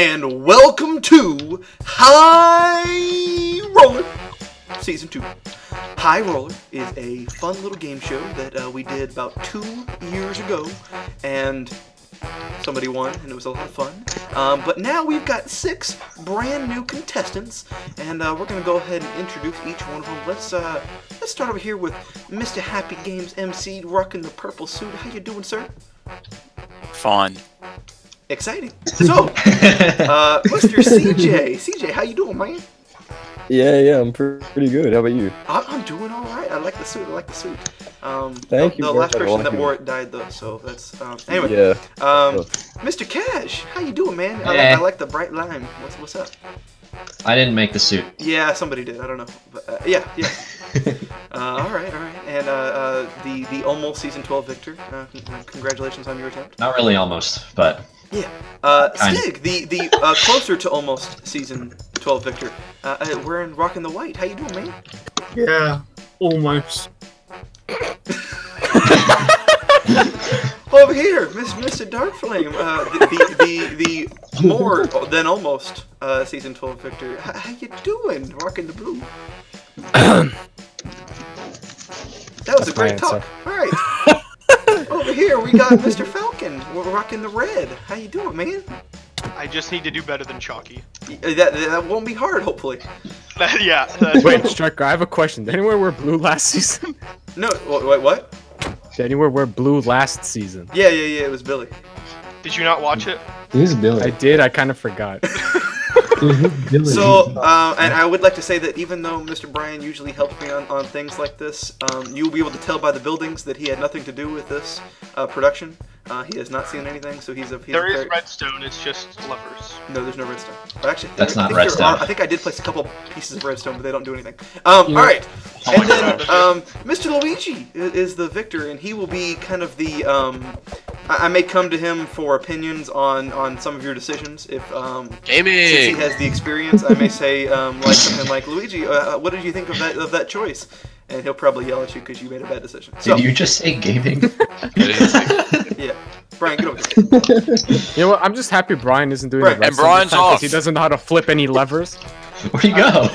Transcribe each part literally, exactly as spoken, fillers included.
and welcome to High Roller Season two. High Roller is a fun little game show that uh, we did about two years ago, and somebody won, and it was a lot of fun. Um, but now we've got six brand new contestants, and uh, we're going to go ahead and introduce each one of them. Let's uh, let's start over here with Mister Happy Games M C, rocking the purple suit. How you doing, sir? Fun. Exciting. So, uh, Mister C J, C J, how you doing, man? Yeah, yeah, I'm pretty good. How about you? I'm doing all right. I like the suit. I like the suit. Um, Thank the, you. The last person like that wore it died, though, so that's um, anyway. Yeah. Um, Mister Cash, how you doing, man? I, hey. I like the bright line. What's what's up? I didn't make the suit. Yeah, somebody did. I don't know. But, uh, yeah, yeah. uh, all right, all right. And uh, uh, the the almost season twelve victor. Uh, congratulations on your attempt. Not really almost, but. Yeah, uh, Stig, the the uh, closer to almost season twelve victor. Uh, we're in rockin' the white. How you doing, man? Yeah, almost. Over here, Miss Mister Dark Flame, uh, the, the the the more than almost uh, season twelve victor. H how you doing, rockin' the blue? that was That's a great talk. All right. Over here, we got Mister Falcon. We're rocking the red. How you doing, man? I just need to do better than Chalky. That, that won't be hard, hopefully. yeah. That's... Wait, Striker, I have a question. Did anywhere wear blue last season? No, wait, what? Did anywhere wear blue last season? Yeah, yeah, yeah, it was Billy. Did you not watch it? It was Billy. I did, I kind of forgot. So, uh, and I would like to say that even though Mister Brian usually helps me on, on things like this, um, you'll be able to tell by the buildings that he had nothing to do with this uh, production. Uh, he has not seen anything, so he's a... He's there a is redstone, it's just levers. No, there's no redstone. Actually, That's I, not I redstone. Are, I think I did place a couple pieces of redstone, but they don't do anything. Um, yeah. Alright, oh and then um, Mister Luigi is the victor, and he will be kind of the... Um, I may come to him for opinions on, on some of your decisions. If um, Gaming. Since he has the experience, I may say um, like something like, Luigi, uh, what did you think of that of that choice? And he'll probably yell at you because you made a bad decision. So, did you just say gaming? Yeah, Brian, get over here. You know what? I'm just happy Brian isn't doing Brian. The and Brian's off. He doesn't know how to flip any levers. Where'd he go?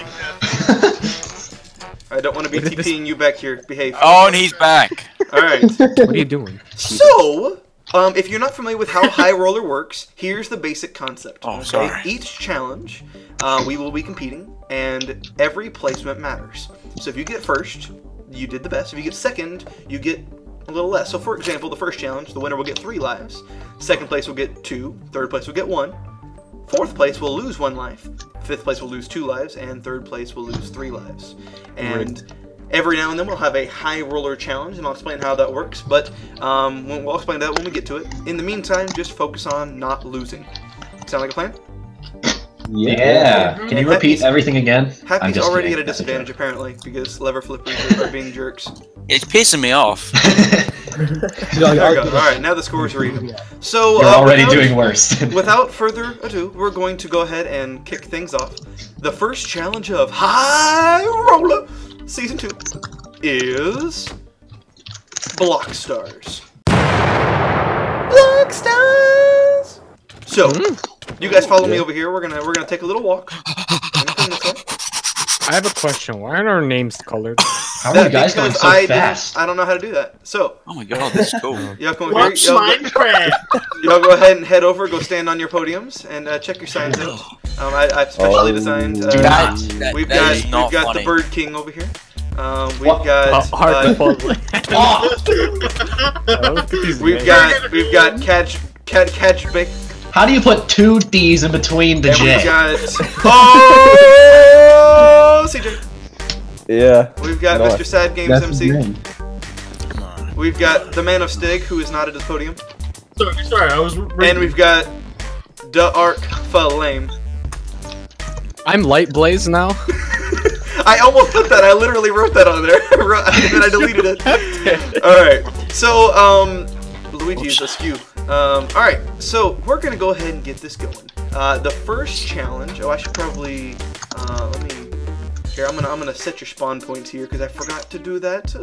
I don't want to be TPing you back here. Behave. Oh, and he's back. All right. What are you doing? So. Um, if you're not familiar with how High Roller works, here's the basic concept. Oh, okay? Sorry. Each challenge, uh, we will be competing, and every placement matters. So if you get first, you did the best. If you get second, you get a little less. So for example, the first challenge, the winner will get three lives. Second place will get two. Third place will get one. Fourth place will lose one life. Fifth place will lose two lives, and third place will lose three lives. And. Right. Every now and then we'll have a High Roller challenge, and I'll explain how that works, but um, we'll explain that when we get to it. In the meantime, just focus on not losing. Sound like a plan? Yeah. Can you repeat everything again? Happy's already at a disadvantage, apparently, because lever flippers are being jerks. It's pissing me off. There we go. Alright, now the scores are even. So, You're uh, already without, doing worse. Without further ado, we're going to go ahead and kick things off. The first challenge of High Roller Season two is Blockstars. Blockstars. So, you guys follow me over here. We're gonna we're gonna take a little walk. I have a question. Why aren't our names colored? How are you guys going so I fast? I don't know how to do that. So. Oh my god, that's cool. Y'all go, go ahead and head over. Go stand on your podiums and uh, check your signs out. Um, I, I've specially oh, designed. Uh, that, that, we've that got we've got funny. The Bird King over here. Um, we've what? got. Uh, uh, oh. We've got we've got catch catch catch bake. How do you put two D's in between the and J? We've got. Oh, C J. Yeah. We've got no, Mister Sad Games M C. Come on. We've got the Man of Stig, who is not at his podium. Sorry, sorry, I was. Reading. And we've got Dark Flame. I'm Light Blaze now. I almost put that. I literally wrote that on there, and then I deleted it. All right. So, um, Luigi is askew. Um, all right. So we're gonna go ahead and get this going. Uh, the first challenge. Oh, I should probably. Uh, let me. Here, I'm gonna I'm gonna set your spawn points here because I forgot to do that. Uh,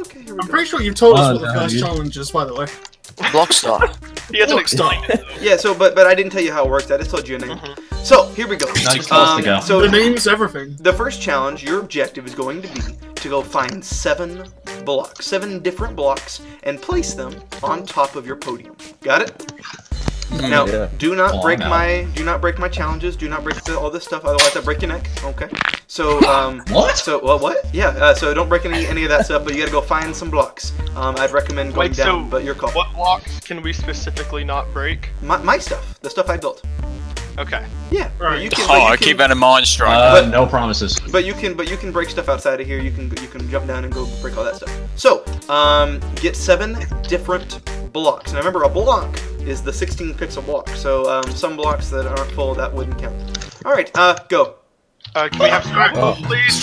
okay, here we I'm go. pretty sure you told us oh, what no, the first you... challenge is, by the way. Blockstar. He hasn't explained it, though. Yeah, so, but, but I didn't tell you how it works. I just told you a name. Mm -hmm. So, here we go. Um, go. So the name's everything. The first challenge, your objective is going to be to go find seven blocks, seven different blocks, and place them on top of your podium. Got it? Now, yeah. do not Long break out. my do not break my challenges. Do not break the, all this stuff. Otherwise, I break your neck. Okay. So um. what? So well, what? Yeah. Uh, so don't break any any of that stuff. But you gotta go find some blocks. Um, I'd recommend going Wait, down. So but your call. What blocks can we specifically not break? My my stuff. The stuff I built. Okay. Yeah. Right. You can, oh, you can, keep that in mind, Strike. Uh, no promises. But you can, but you can break stuff outside of here. You can, you can jump down and go break all that stuff. So, um, get seven different blocks. Now remember, a block is the sixteen pixel block. So um, some blocks that aren't full that wouldn't count. All right. Uh, go. Uh, can we have Striker, oh. please?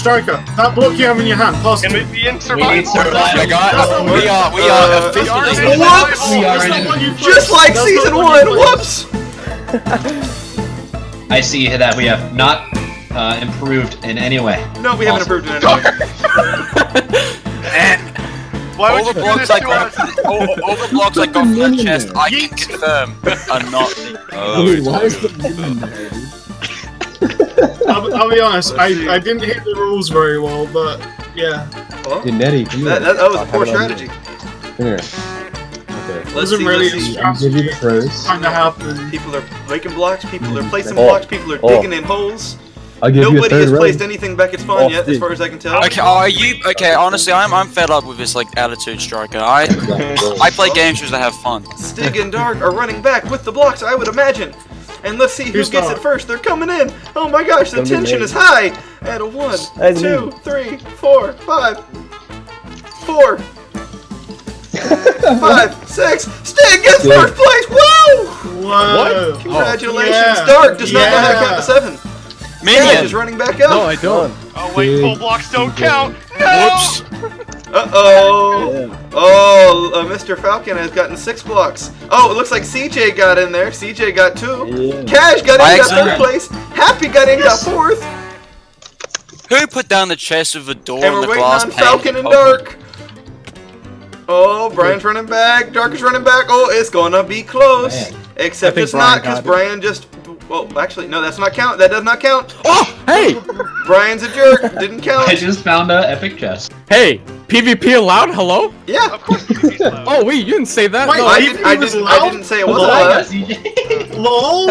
Striker, that block you have in your hand, pass it. Can we be in survival? We need survival. I got it. We are, we are uh, officially. Whoops! We are in. Just like That's season one. Whoops. I see that we have not uh, improved in any way. No, we haven't awesome. improved in any way. Why would all, you the like got, all, all the blocks I got from the chest, I can confirm, are not oh, Dude, why is the I'll, I'll be honest, I, I didn't hit the rules very well, but yeah. Well, yeah Nettie, come that, that, that was a poor strategy. Come here. It wasn't really a strategy. Kind of happened. People are breaking blocks. People are placing oh. blocks. People are oh. digging in holes. Nobody has placed round. anything back at spawn oh, yet, dude. as far as I can tell. Okay, are you? Okay, honestly, I'm I'm fed up with this like attitude, Striker. I I play oh. games just to have fun. Stig and Dark are running back with the blocks, I would imagine. And let's see who Here's gets Dark. it first. They're coming in. Oh my gosh, the Don't tension is high. At a one, That's two, me. three, four, five, four. Five, six, Stig gets Dude. first place! Woo! Whoa! What? Congratulations! Oh, yeah. Dark does not yeah. know how to count to seven. Minion is running back up. No, I don't. Oh wait, full blocks don't count. No! Whoops. Uh oh. Oh, uh, Mister Falcon has gotten six blocks. Oh, it looks like C J got in there. C J got two. Yeah. Cash got in, got third place. Happy got in, yes. got fourth. Who put down the chest of the door and, and the glass pane? And we're waiting on Falcon and Dark. Oh, Brian's running back. Dark is running back. Oh, it's gonna be close. Man. Except it's Brian not, because Brian just. Well, actually, no, that's not count. That does not count. Oh, hey! Brian's a jerk. Didn't count. I just found an epic chest. Hey, P V P allowed? Hello? Yeah, of course. Oh, wait, you didn't say that. Wait, no, I, did, I, didn't, I didn't say it was allowed. Lol.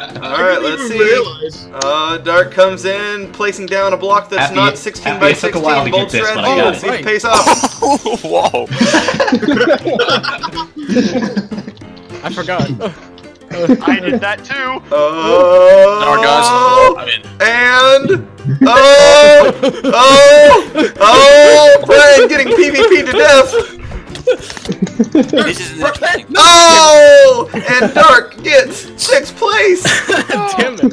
Alright, let's see. Realize. Uh, Dark comes in, placing down a block that's Happy, not sixteen by sixteen bolt thread. Oh, let's see if it pays off. Whoa. I forgot. I did that too. Oh. Uh, and. Oh. Oh. Oh. Brian getting P V P to death. This is an oh! And Dark gets sixth place! Oh. Damn it.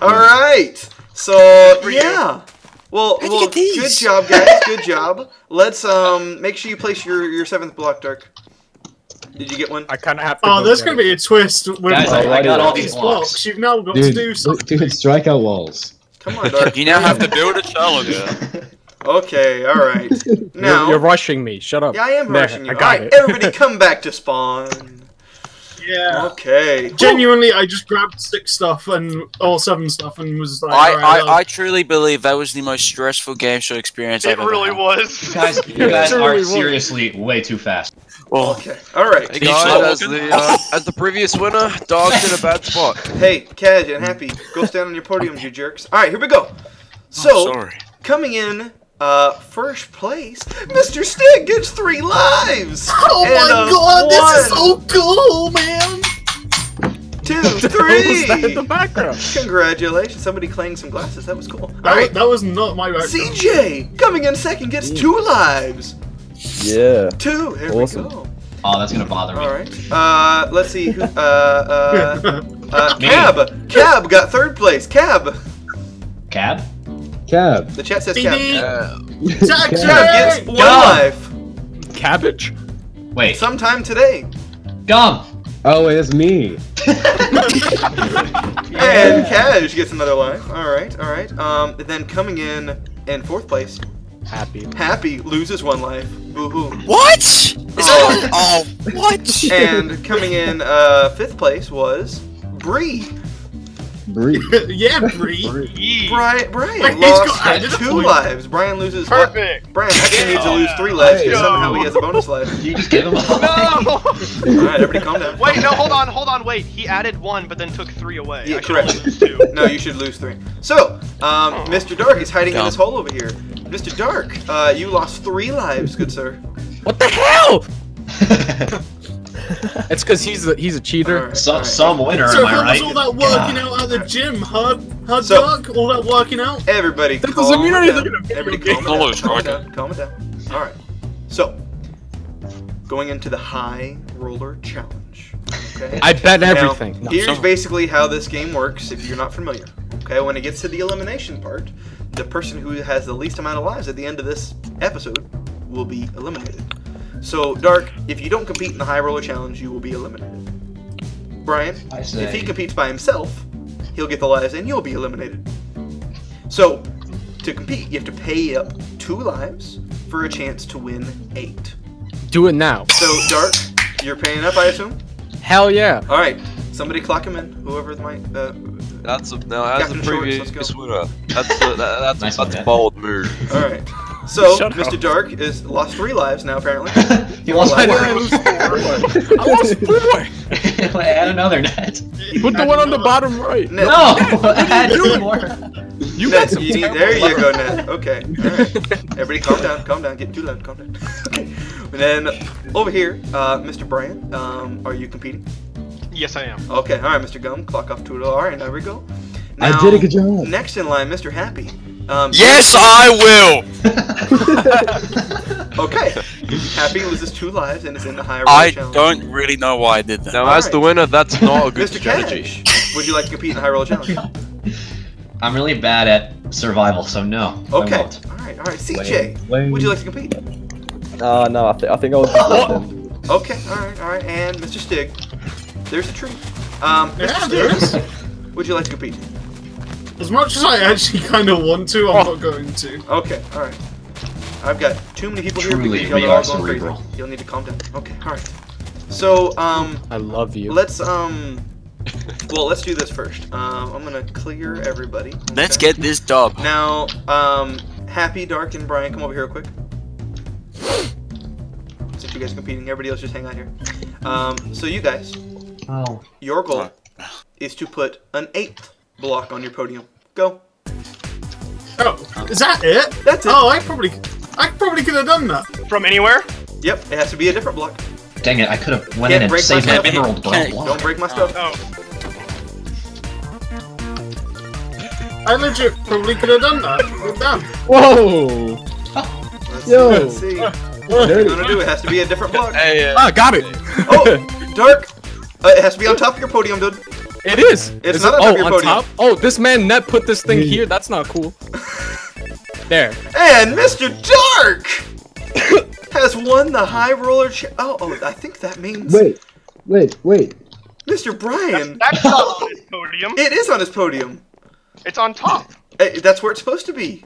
Alright. So yeah. Well, well good job guys, good job. Let's um make sure you place your, your seventh block, Dark. Did you get one? I kinda have to. Oh, there's gonna be a twist when guys, like, I got all these blocks. blocks. You've now got dude, to do something. Dude, strike out walls. Come on, Dark. You now have to build a challenge. Okay, alright. Now you're, you're rushing me. Shut up. Yeah, I am Man, rushing you. I got all right, it. Everybody come back to spawn. Yeah. Okay. Genuinely, I just grabbed six stuff and all seven stuff and was like, I, right, I, I, I truly believe that was the most stressful game show experience I've ever had. It really was. You guys, you guys are was. seriously way too fast. Well, okay. Alright. Hey guys, as the, uh, as the previous winner, Dog's in a bad spot. Hey, Kaj and Happy, go stand on your podiums, you jerks. Alright, here we go. So, oh, sorry. coming in... Uh, first place, Mister Stig gets three lives! Oh and my god, one, this is so cool, man! Two, three! That in the background? Congratulations, somebody clanged some glasses, that was cool. That, All right. was, that was not my background. C J, coming in second, gets two lives! Yeah. Two, there awesome. we go. Oh, that's gonna bother me. Alright, uh, let's see, who, uh, uh, uh, Cab! Cab got third place, Cab! Cab? Cab. The chat says Cab. Yeah. Cab gets one life. Cabbage? Wait. Sometime today. Gum. Oh, it's me. And Cabbage gets another life. All right, all right. Um, then coming in in fourth place, Happy. Happy loses one life. Woohoo. What? Is that oh. oh, what? And coming in uh, fifth place was Bree. Bree. yeah, Bree. Bree. Brian, Brian lost two lives. Brian loses. Perfect. Li Brian actually needs to lose three lives because somehow he has a bonus life. You just give him a life. No. All right, everybody, calm down. Wait, no, hold on, hold on, wait. He added one, but then took three away. Yeah, I correct. Should lose two. No, you should lose three. So, um, Mister Dark is hiding Gum. in this hole over here. Mister Dark, uh, you lost three lives, good sir. What the hell? It's because he's a, he's a cheater. Right, some right. some winner, so am I right? all that working yeah. out at the gym, huh? Huh, so, Doc? All that working out? Everybody that calm down. Everybody calm down. Calm down. Calm down. All right. So, going into the High Roller Challenge. Okay? I bet everything. Now, here's no, basically how this game works if you're not familiar. Okay, when it gets to the elimination part, the person who has the least amount of lives at the end of this episode will be eliminated. So, Dark, if you don't compete in the High Roller Challenge, you will be eliminated. Brian, if he competes by himself, he'll get the lives and you'll be eliminated. So, to compete, you have to pay up two lives for a chance to win eight. Do it now. So, Dark, you're paying up, I assume? Hell yeah. All right. Somebody clock him in, whoever might... Uh, that's a, no, that's a pretty That's a, that's, nice that's a bold move. All right. So, Shut Mister Up. Dark is lost three lives now, apparently. he lost four. I lost four. I lost four. Wait, add another, Net. Put the one on the bottom right. Net. No! Net, add you more. You Net, got some you need, There you go, Net. Okay. All right. Everybody calm down, calm down. Get too loud, calm down. Okay. And then, over here, uh, Mister Bryan, um, are you competing? Yes, I am. Okay, all right, Mister Gum, clock off two. All right, there we go. Now, I did a good job. Next in line, Mister Happy. Um, yes, I will! Okay. Happy loses two lives and is in the High Roller I Challenge. I don't really know why I did that. Now, All as right. the winner, that's not a good Mister strategy. Cash, would you like to compete in the High Roller Challenge? I'm really bad at survival, so no. Okay. All right, all right. C J, wait, wait. would you like to compete? Uh, no, I, th I think I was good. Okay, all right, all right. And Mister Stig, there's the tree. Um, Mister Yeah, Stig, would you like to compete? As much as I actually kind of want to, I'm oh. not going to. Okay, all right. I've got too many people Truly, here because y'all are going cerebral. crazy. You'll need to calm down. Okay, all right. So, um, I love you. Let's um, well, let's do this first. Um, I'm gonna clear everybody. Okay? Let's get this dub. Now, um, Happy, Dark, and Brian, come over here real quick. Since you guys are competing, everybody else just hang out here. Um, so you guys, oh. your goal is to put an eighth block on your podium. Go. Oh, is that it? That's it. Oh, I probably, I probably could have done that. From anywhere? Yep, it has to be a different block. Dang it, I could have went Can't in and saved that emerald block. Don't break my stuff. Oh. oh. I legit probably could have done that. Whoa. Let's Yo. Let's see. What are you gonna do? It has to be a different block. Hey, uh, ah, got it. Oh, Dark. Uh, it has to be on top of your podium, dude. It is. It's is not it, on top oh, of your on podium. Top? Oh, this man Net put this thing here. That's not cool. There. And Mister Dark has won the High Roller. Ch oh, oh, I think that means. Wait, wait, wait. Mister Bryan. That's, that's not on his podium. It is on his podium. It's on top. Hey, that's where it's supposed to be.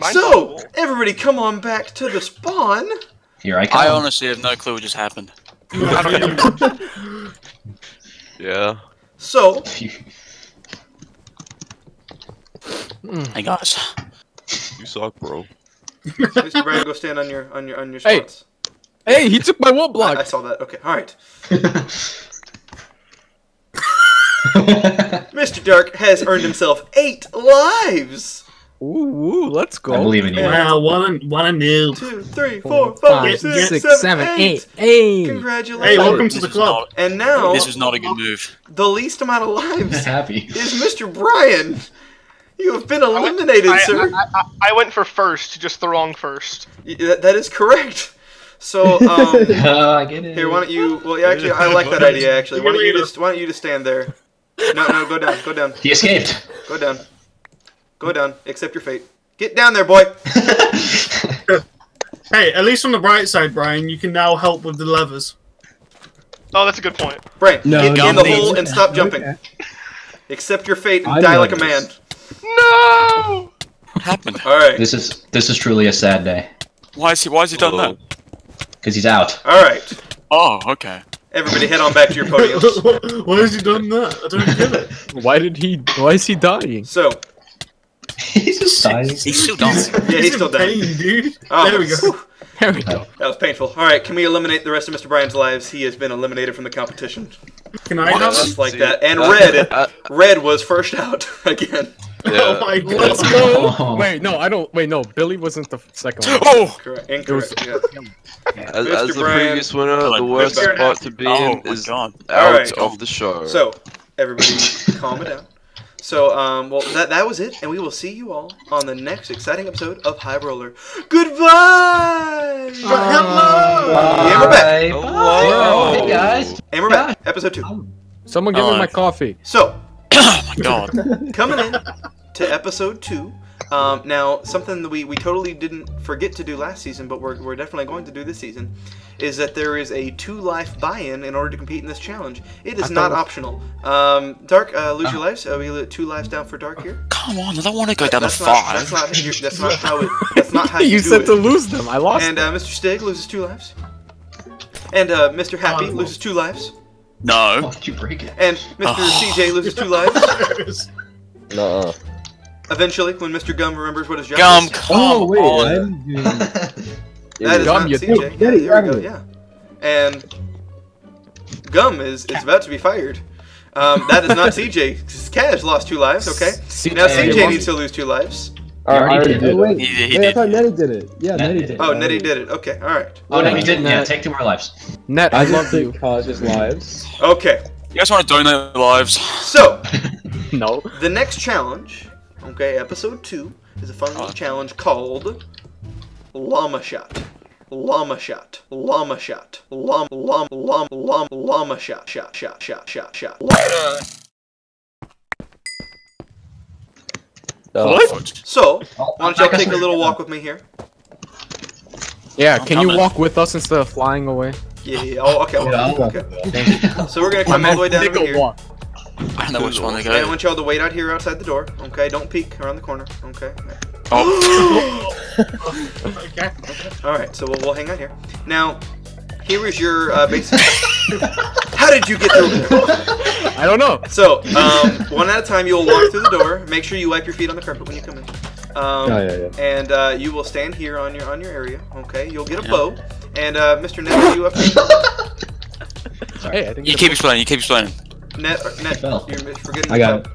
Mine's so cool. Everybody, come on back to the spawn. Here I come. I honestly have no clue what just happened. Yeah. So. Hey guys. You suck, bro. Mister Bryan, go stand on your on your on your spots. Hey, hey he took my wood block. I, I saw that. Okay, all right. Mister Dark has earned himself eight lives. Ooh, ooh, let's go. I believe in you. Wow, one, one, new. Two, three, four, four five, five, six, six, six seven, seven, eight. Eight. Congratulations. Hey, welcome to the club. Not, and now, this is not a good move. The least amount of lives Happy. is Mister Bryan. You have been eliminated, I went, I, sir. I, I, I went for first, just the wrong first. That, that is correct. So, um, uh, I get it. Here, why don't you? Well, yeah, actually, I like that idea. Actually, why don't you just? Why don't you just stand there? No, no, go down, go down. He escaped. Go down. Go down. Accept your fate. Get down there, boy! Hey, at least on the bright side, Brian, you can now help with the levers. Oh, that's a good point. Brian, no, get in the hole and stop jumping. Okay. Accept your fate and I die like this. a man. No! What happened? All right. This is this is truly a sad day. Why is he? Why has he done oh. that? Because he's out. All right. Oh, okay. Everybody, head on back to your podiums. Why has he done that? I don't get it. Why did he? Why is he dying? So. He's just dying. He's still dying. Yeah, he's, he's still dying, pain, dude. Oh, there we go. There we go. That was painful. All right, can we eliminate the rest of Mister Bryan's lives? He has been eliminated from the competition. Can I? Just like that. And uh, Red, uh, Red was first out again. Yeah. Oh my God. Let's go. Oh. Wait, no, I don't. Wait, no, Billy wasn't the second one. Oh, correct. Incorrect. Yeah. Yeah. As, as the Bryan, previous winner, God, the worst Mister spot to be oh, in is God. out right. of the show. So, everybody, calm it down. So, um, well, that, that was it, and we will see you all on the next exciting episode of High Roller. Goodbye! Hello! Uh, and we're back. Hello! Hey, guys. And we're back. Episode two. Someone give me my coffee. So, oh my God. Coming in to episode two. Um, now, something that we, we totally didn't forget to do last season, but we're, we're definitely going to do this season, is that there is a two-life buy-in in order to compete in this challenge. It is not optional. Um, Dark, uh, lose uh, your lives. Uh, we let two lives down for Dark here. Come on, I don't want to go down to five. That's not, that's not how it, that's not how you, you do said it. to lose them. I lost And uh, Mister Stig loses two lives. And uh, Mister Happy oh, loses two lives. No. Why did you break it? And Mister Oh. C J loses two lives. No. Eventually, when Mister Gum remembers what his job Gum, is. Gum, come oh, wait, on! I didn't do that. That is Gum, not C J. Yeah, there we go, yeah. And Gum is, is about to be fired. Um, that is not C J. Cash lost two lives, okay? C now C J yeah, needs to lose two lives. He already uh, did, did it. Wait, he, he wait did. I thought Nettie did it. Yeah, Net Nettie did it. Oh, Nettie did it. Okay, alright. Oh, Nettie didn't. Yeah, take two more lives. Net, I love to cause his lives. Okay. You guys want to donate lives? So, no. The next challenge... Okay, episode two is a fun little challenge called llama shot, llama shot, llama shot, llama, llama, llama, llama, llama shot, shot, shot, shot, shot, shot. What? So, why don't y'all take a little walk with me here? Yeah, can you walk with us instead of flying away? Yeah. yeah. Oh, okay. Well, okay. So we're gonna come all the way down over here. I don't know which one they got. I want y'all to wait out here outside the door. Okay, don't peek around the corner. Okay. Oh. Okay. Alright, so we'll, we'll hang out here. Now, here is your uh, basic. How did you get over there? I don't know. So, um, one at a time, you'll walk through the door. Make sure you wipe your feet on the carpet when you come in. Um, oh, yeah, yeah. And uh, you will stand here on your on your area. Okay, you'll get a yeah. bow. And uh, Mister Net, you up there? Hey, I think you keep explaining. You keep explaining. Net, Net, you're forgetting. I got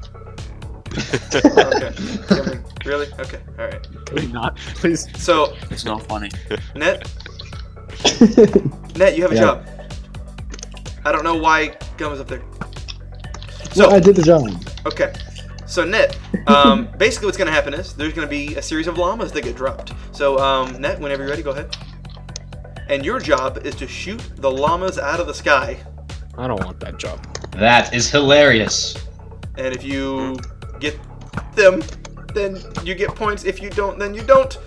it. Okay. Really? Okay. All right. Please not. Please. So. It's not funny. Net. Net, you have a yeah. job. I don't know why Gum is up there. So well, I did the job. Okay. So Net, um, basically what's gonna happen is there's gonna be a series of llamas that get dropped. So um, Net, whenever you're ready, go ahead. And your job is to shoot the llamas out of the sky. I don't want that job. That is hilarious. And if you get them, then you get points. If you don't, then you don't.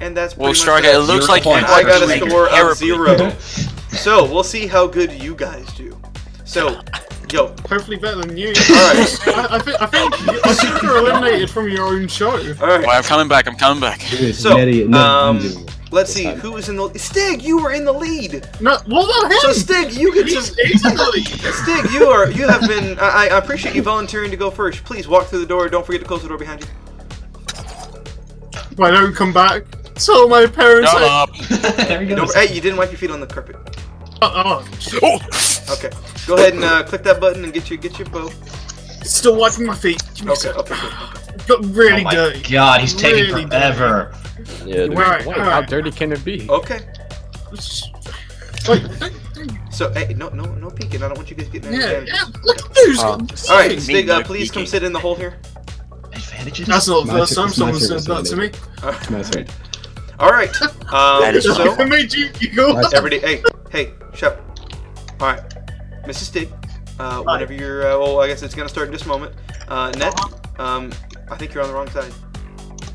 And that's pretty well, much Stargate, it looks like I got a score of zero. So we'll see how good you guys do. So, yo, hopefully better than you. All right. I, I, think, I think I think you're eliminated from your own show. All right. Well, I'm coming back. I'm coming back. So, um. Let's see, who was in the lead? Stig, you were in the lead! No, what the hell? So Stig, you get to- Stig's in the lead! Stig, you are- you have been- I, I appreciate you volunteering to go first. Please walk through the door, don't forget to close the door behind you. If I don't come back, so my parents- Shut up! There you go. Hey, you didn't wipe your feet on the carpet. Uh oh. Oh! Okay, go ahead and uh, click that button and get your- get your bow. Still wiping my feet. Okay, okay, okay. Got really oh dirty. God, he's really taking forever. Dirty. Yeah, right, right. How dirty can it be? Okay. Wait. So, hey, no, no, no peeking. I don't want you guys getting any yeah, advantages. Yeah, look at this. Uh, all right, Stig, uh, please peeking. come sit in the hole here. Advantages? That's not the first time someone says that to me. All right. Um, that is so, I made you, you go. Everybody, hey, hey, shut up. All right, Missus Stig, uh, whenever you're, uh, well, I guess it's gonna start in just a moment. Uh, Net, um, I think you're on the wrong side.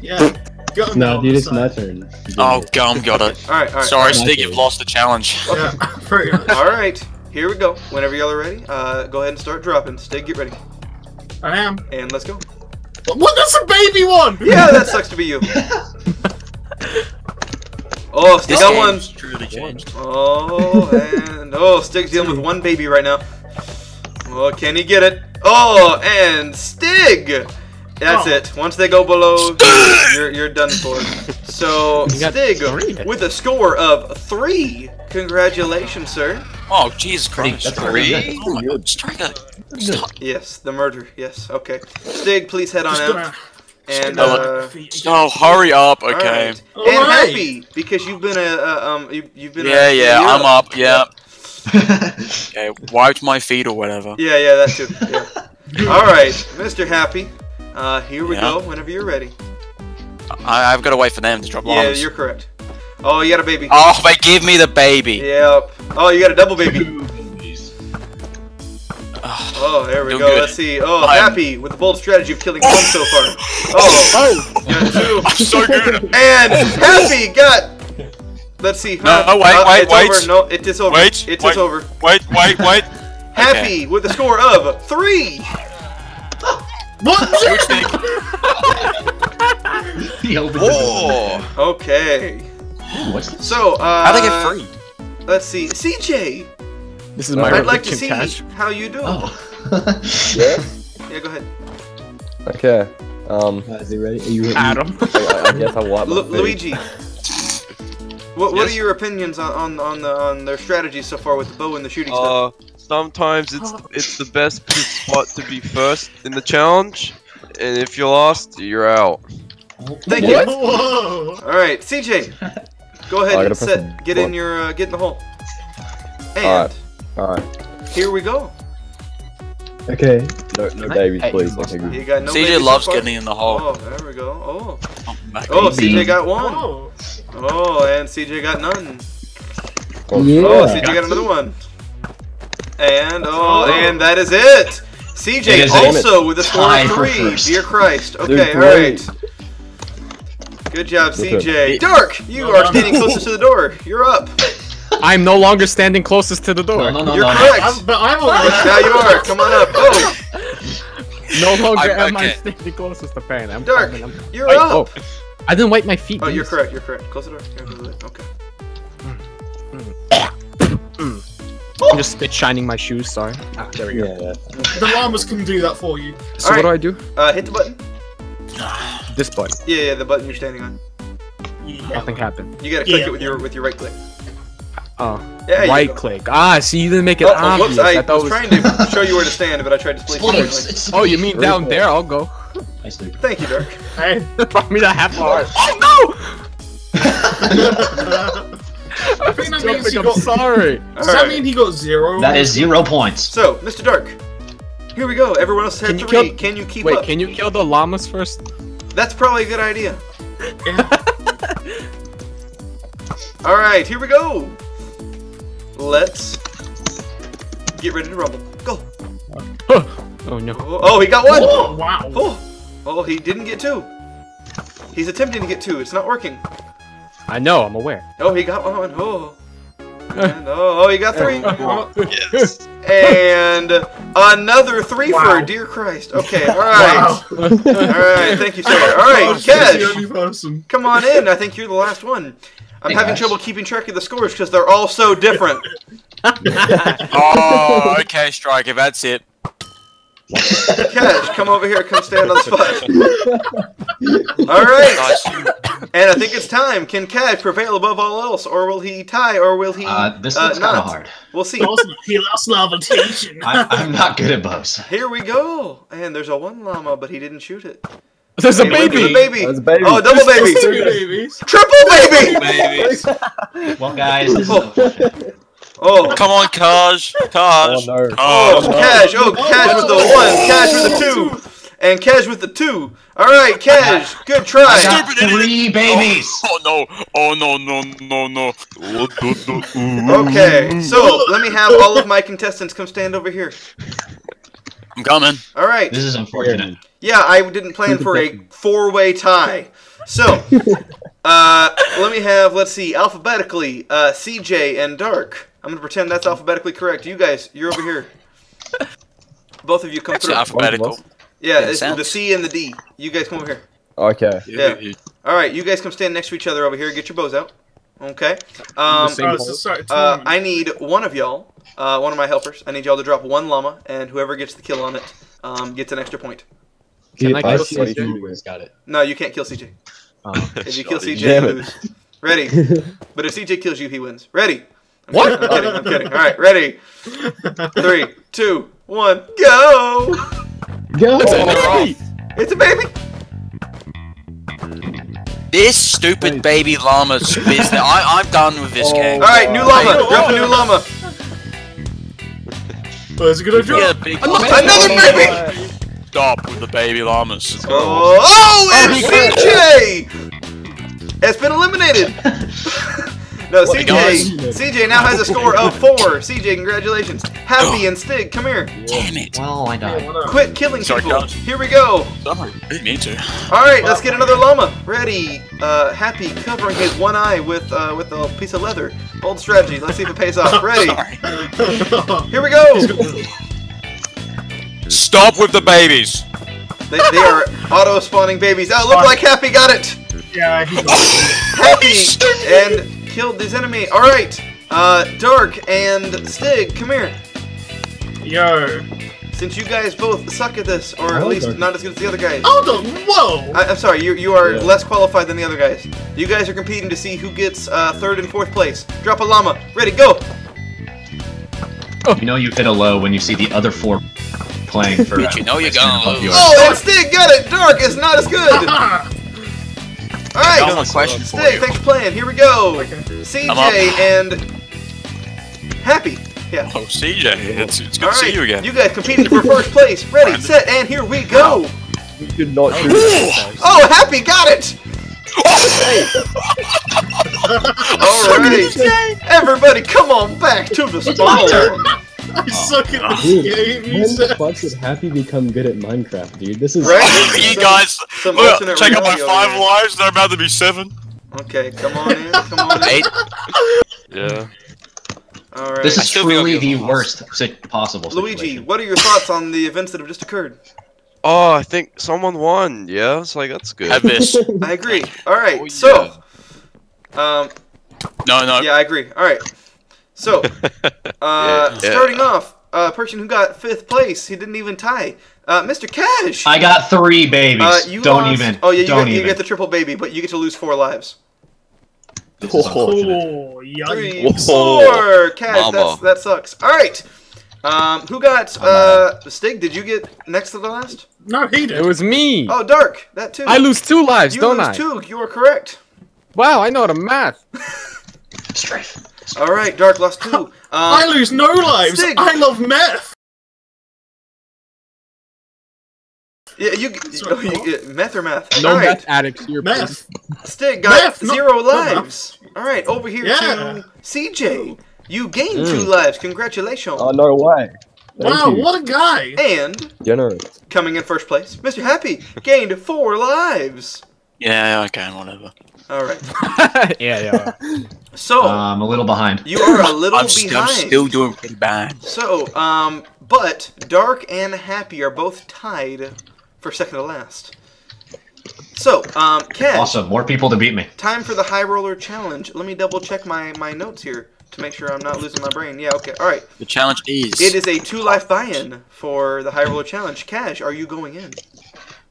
Yeah. Gum no, dude, it's my turn. Oh, Gum got it. All right, all right. Sorry, Stig, you've lost the challenge. Okay. Yeah, all right, here we go. Whenever y'all are ready, uh, go ahead and start dropping. Stig, get ready. I am. And let's go. What? That's a baby one! Yeah, that sucks to be you. Oh, Stig got one. Truly changed. Oh, and oh, Stig's dealing with one baby right now. Oh, can he get it? Oh, and Stig! That's oh. it. Once they go below, you're, you're done for. So, Stig three. with a score of three. Congratulations, sir. Oh, Jesus Christ. That's three? three? Oh, my God. Strike a... Stop. Yes, the murder. Yes, okay. Stig, please head on out. And, uh, oh, hurry up! Okay. Right. And right. Happy, because you've been a uh, um, you, you've been. Yeah, a, yeah, I'm up. up. Yeah. Okay, wiped my feet or whatever. Yeah, yeah, that too. Yeah. All right, Mister Happy. Uh, here we yeah. go. Whenever you're ready. I I've got to wait for them to drop. Yeah, bombs. You're correct. Oh, you got a baby. Oh, they give me the baby. Yep. Oh, you got a double baby. Oh, there we Doing go. Good. Let's see. Oh, I'm... Happy with the bold strategy of killing one so far. Oh, got two. I'm so good. And Happy got. Let's see. No, oh, wait, uh, wait, it's wait. Over. No, it is over. Wait, it is wait, over. Wait, wait, wait. Happy okay. with a score of three. What? Oh. Okay. Ooh, what's this? So, uh, how did I get free? Let's see, C J. This is my I'd like to see cash. how you do. Oh. Yeah? Yeah, go ahead. Okay. Um, uh, is he ready? Are you ready? Adam. I, I guess I want Lu Luigi. What, yes. what are your opinions on on on, the, on their strategy so far with the bow and the shooting uh, stuff? Sometimes it's it's the best spot to be first in the challenge, and if you're last, you're out. Thank what? you. Whoa. All right, C J. Go ahead oh, and set, get in your uh, get in the hole. And. All right. Alright. Here we go. Okay. No, no babies, please. No C J loves so getting in the hole. Oh, there we go. Oh. Oh, C J got one. Oh, oh and C J got none. Oh, yeah. oh C J got another one. And oh, and that is it. C J also with a score of three. Dear Christ. Okay, alright. Good job, C J. Dark, you are standing closest to the door. You're up. I'm no longer standing closest to the door. No, no, no, You're no, correct. I'm, but I'm over there. Now you are. Come on up. Oh. No longer I, am okay. I standing closest to Pan. I'm Dark, coming. I'm... you're Wait, up. Oh. I didn't wipe my feet. Oh, please. You're correct. You're correct. Close the door. Okay. I'm just spit shining my shoes. Sorry. Ah, there we go. Yeah, yeah. Okay. The llamas can do that for you. So right. what do I do? Uh, hit the button. This button. Yeah, yeah, the button you're standing on. Yeah. Nothing happened. You gotta click yeah. it with your with your right click. Oh, yeah, right you click. Ah, see, you didn't make it oh, obvious. Whoops, I, I thought was trying was... to show you where to stand, but I tried to place it. Oh, you mean down cool. there? I'll go. Nice Thank you, Dirk. Hey, brought me that half heart. Oh no! I think that means he got... sorry. Does right. that mean he got zero? That is zero points. So, Mister Dirk, here we go. Everyone else had three. Kill... Can you keep Wait, up? Wait, can you kill the llamas first? That's probably a good idea. Yeah. All right, here we go. Let's get ready to rumble. Go! Oh no! Oh, oh he got one! Oh, wow! Oh. oh, he didn't get two. He's attempting to get two. It's not working. I know. I'm aware. Oh, he got one. Oh. And, oh, oh, he got three. Yes. And another three wow. for dear Christ. Okay. All right. Wow. All right. Thank you, sir. All right, Kesh. Come on in. I think you're the last one. I'm hey having gosh. trouble keeping track of the scores because they're all so different. Oh, okay, Striker, that's it. Cash, come over here, come stand on the spot. All right. And I think it's time. Can Cash prevail above all else, or will he tie, or will he uh, This uh, is kind of hard. We'll see. He lost levitation. I'm not good at bows. Here we go. And there's a one llama, but he didn't shoot it. There's a, hey, baby. Baby. There's a baby! Oh, double baby! Triple baby! Triple well, guys, this oh. is oh, come on, Cash! Cash! Oh, no. oh, oh no. Cash! Oh, Cash oh, with the oh, one! Cash oh, with the two! And Cash with the two! Alright, Cash! Good try! I got three babies! Oh, oh no! Oh no, no, no, no! Okay, so let me have all of my contestants come stand over here. I'm coming. All right. This is unfortunate. Yeah, I didn't plan for a four-way tie. So, uh, let me have, let's see, alphabetically, uh, C J and Dark. I'm going to pretend that's alphabetically correct. You guys, you're over here. Both of you come Actually, through. alphabetically. Yeah, it's the C and the D. You guys come over here. Okay. Yeah. yeah. All right, you guys come stand next to each other over here. Get your bows out. Okay. Um, oh, sorry, uh, I need one of y'all, uh, one of my helpers. I need y'all to drop one llama, and whoever gets the kill on it um, gets an extra point. Can yeah, I kill C J? Got it. No, you can't kill C J. Oh, if you kill C J, you lose. Ready. But if C J kills you, he wins. Ready. I'm what? Kidding, I'm kidding. I'm kidding. All right, ready. Three, two, one, go. Go. It's a baby. It's a baby. This stupid baby llama business. I, I'm done with this oh, game. Alright, new llama. Oh, Drop oh, a new llama. Well, that's a good idea. Yeah, big Another oh, baby! Stop with the baby llamas. Oh, oh it's C J! It's been eliminated. No, what C J. C J now has a score of four. C J, congratulations. Happy and Stig, come here. Damn it. Well, I died. Quit killing people. Sorry, here we go. Sorry, I need to. All right, let's get another llama. Ready. Uh, Happy covering his one eye with uh, with a piece of leather. Bold strategy. Let's see if it pays off. Ready. Here we go. Stop with the babies. They, they are auto-spawning babies. Oh, look like Happy got it. Yeah, he got it. Happy and... killed his enemy. Alright, uh, Dark and Stig, come here. Yo. Since you guys both suck at this, or at least not as good as the other guys. Oh, the, whoa! I, I'm sorry, you, you are yeah. less qualified than the other guys. You guys are competing to see who gets uh, third and fourth place. Drop a llama. Ready, go! Oh. You know you've hit a low when you see the other four playing for... But you know you're gonna lose. Oh, and Stig got it! Dark is not as good! Alright, no question for you. Thanks for playing. Here we go. Okay. C J and Happy. Yeah. Oh, C J. It's, it's good right. to see you again. You guys competing for first place. Ready, set, and here we go. We did not do that. Oh, Happy got it. Alright. Everybody, come on back to the spawn. I suck at this dude, game. When the fuck did Happy become good at Minecraft, dude? This is. Right? You guys, some look, check out my five lives. They're about to be seven. Okay, come on in. Come on in. Eight. Yeah. All right. This is truly the worst possible situation. Luigi, what are your thoughts on the events that have just occurred? Oh, I think someone won. Yeah, it's like that's good. I agree. All right. Oh, yeah. So, um. No, no. Yeah, I agree. All right. So, uh, yeah. starting off, a uh, person who got fifth place, he didn't even tie. Uh, Mister Cash! I got three babies. Uh, you Don't lost... even. Oh, yeah, you, Don't get, even. you get the triple baby, but you get to lose four lives. Oh, Three, four! Cash, that's, that sucks. All right. Um, who got, uh, Stig, did you get next to the last? No, he did. It was me. Oh, Dark, that too. I lose two lives, you don't I? You lose two, you are correct. Wow, I know how to math. Strafe. Alright, Dark lost two. Um, I lose no lives! Stig. I love meth! Yeah, you, Sorry, you, you meth or math? No right. meth addicts here, meth. Stig got meth, zero not, lives. No, no. Alright, over here yeah. to C J. You gained mm. two lives. Congratulations. Oh, uh, no way. Thank wow, you. What a guy! And, Generous. coming in first place, Mister Happy gained four lives. Yeah, I can, whatever. Alright. yeah, yeah. So, I'm um, a little behind. You are a little I'm behind. I'm still doing pretty bad. So, um, but Dark and Happy are both tied for second to last. So, um, Cash. Awesome, more people to beat me. Time for the High Roller Challenge. Let me double check my, my notes here to make sure I'm not losing my brain. Yeah, okay, alright. The challenge is... It is a two-life buy-in for the High Roller Challenge. Cash, are you going in?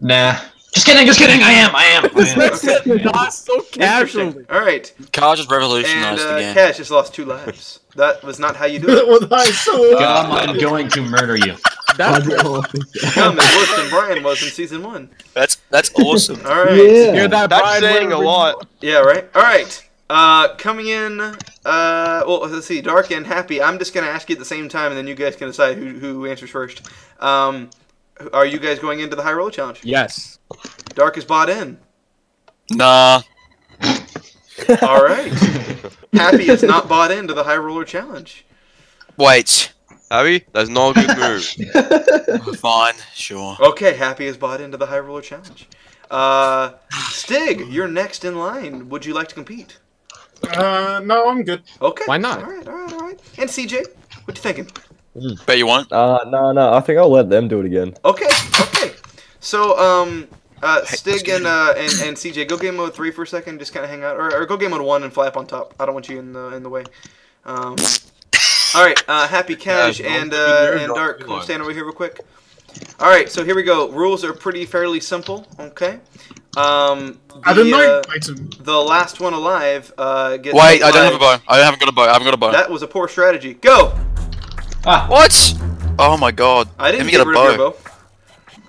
Nah. Just kidding, just kidding, I am, I am! That's so casual. Alright. Cash just revolutionized the game. Cash just lost two lives. That was not how you do it. Gum, I'm going to murder you. That's Gum is worse than Brian was in season one. That's that's awesome. Alright. Yeah. That that's saying a lot. Yeah, right? Alright. Uh, coming in, uh, well, let's see, Dark and Happy. I'm just gonna ask you at the same time and then you guys can decide who, who answers first. Um... Are you guys going into the High Roller Challenge? Yes. Dark is bought in. Nah. All right. Happy is not bought into the High Roller Challenge. Wait. Happy? That's not a good move. Fine. Sure. Okay, Happy is bought into the High Roller Challenge. Uh, Stig, you're next in line. Would you like to compete? Uh, no, I'm good. Okay. Why not? All right, all right, all right. And C J, what you thinking? Bet you won't. Uh, no, no, I think I'll let them do it again. Okay, okay. So, um, uh, Stig and, uh, and and C J, go game mode three for a second. Just kind of hang out, or, or go game mode one and fly up on top. I don't want you in the in the way. Um, all right, uh, Happy, Cash, yeah, and uh, and Dark, come stand over here real quick. All right, so here we go. Rules are pretty fairly simple. Okay. Um, the, I don't know. Uh, the last one alive uh, gets. Wait, I don't have a bow. I haven't got a bow. I haven't got a bow. That was a poor strategy. Go. Ah. What? Oh my God. I didn't get a bow.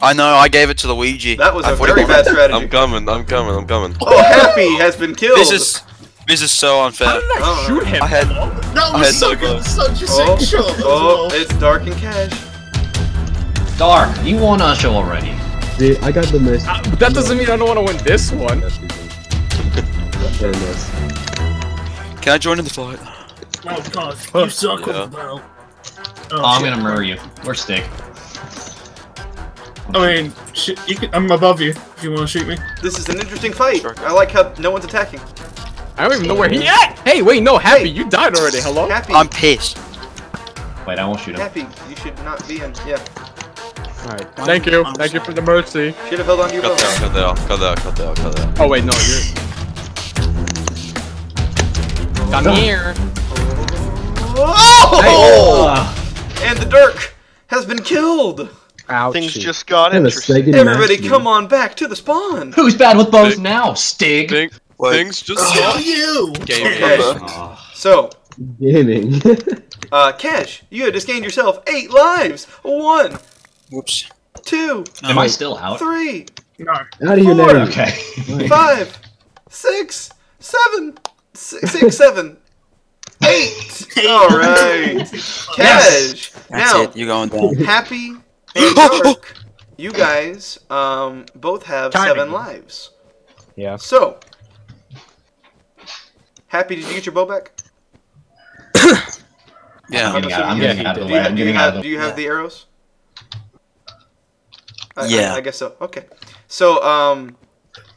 I know. I gave it to Luigi. That was a very bad strategy. I'm coming. I'm coming. I'm coming. Oh, Happy has been killed. This is this is so unfair. How did I shoot him? I had that was so good. Such a sick shot. Oh, it's Dark and Cash. Dark, you won Usher already. Dude, I got the miss. Uh, but that doesn't mean I don't want to win this one. Can I join in the fight? Oh God, you suck. Yeah. Oh, oh, I'm gonna murder you. Or stick. I mean, sh you can, I'm above you if you want to shoot me. This is an interesting fight. I like how no one's attacking. I don't even know where he at. Hey, wait, no, Happy, hey. You died already. Hello? Happy. I'm pissed. Wait, I won't shoot him. Happy, you should not be in. Yeah. Alright, thank you. I'm thank sorry. you for the mercy. Should have held on to you both. Cut that out, cut that out, cut that out, cut that out. Oh wait, no, you're... Come oh. here. Oh! And the Dirk has been killed. Ouchie. Things just got interesting. Everybody come on back to the spawn. Who's bad with bows Stig. now? Stig. Stig. Things just got... Oh, you! Gaming. Okay. Oh. So... Gaming. uh, Cash, you had just gained yourself eight lives. One. Whoops. Two. Am I still out? Three. No. Out of your name. Okay. Five. Six. Seven. Six, six seven. Eight. All right. Cash. Yes. That's now, it. You're going down. Happy and Dark. You guys um, both have Timing. seven lives. Yeah. So, Happy, did you get your bow back? Yeah. I'm getting out of the way. Do you have, do you have yeah. the arrows? I, yeah, I, I guess so. Okay, so um,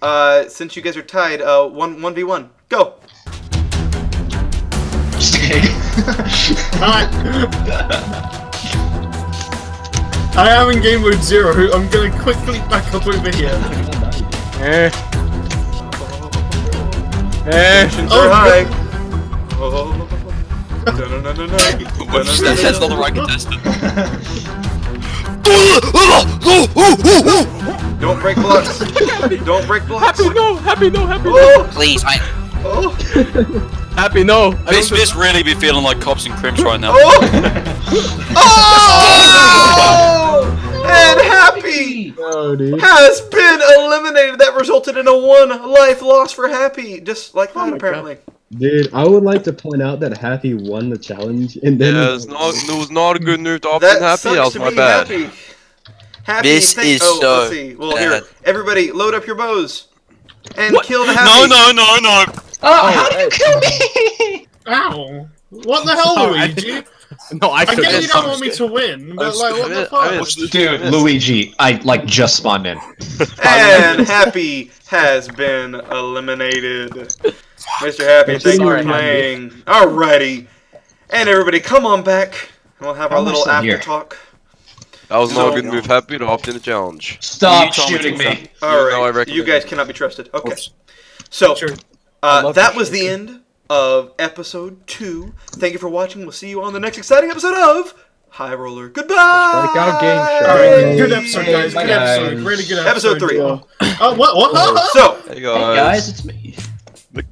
uh, since you guys are tied, uh, one one v one, go. I am in game mode zero. I'm going to quickly back up over here. Eh. Eh. Oh hi. Oh. No no no no no. That's not the right contestant. Don't break blocks. Don't break blocks. Happy no, happy no, happy oh. no. Please, I. Oh. Happy no. This this really be feeling like cops and crimps right now. Oh. Oh! And Happy oh, dude. has been eliminated. That resulted in a one life loss for Happy, just like that oh apparently. God. Dude, I would like to point out that Happy won the challenge, and then yeah, it's not, it was not a good move to open Happy. That was my bad. Happy. Happy this thing. is oh, so let's see. Well, bad. Here, everybody, load up your bows and what? kill the Happy. No, no, no, no. Oh, oh how did you kill me? Ow! What the hell, Luigi? No, I, I get you don't want me to win, but like, what the fuck? Dude, Luigi, I like just spawned in. And Happy has been eliminated. Mister Happy, thank you for playing. Alrighty. And everybody, come on back. We'll have our little after talk. That was not a good move, Happy, to opt in the challenge. Stop shooting me. Alright, you guys cannot be trusted. Okay. So, uh, that was the end of episode two. Thank you for watching. We'll see you on the next exciting episode of High Roller. Goodbye. Strikeout game show. All right, good episode, guys. Good episode. Really good episode. Episode three. Oh, what? What? So, hey guys, it's me.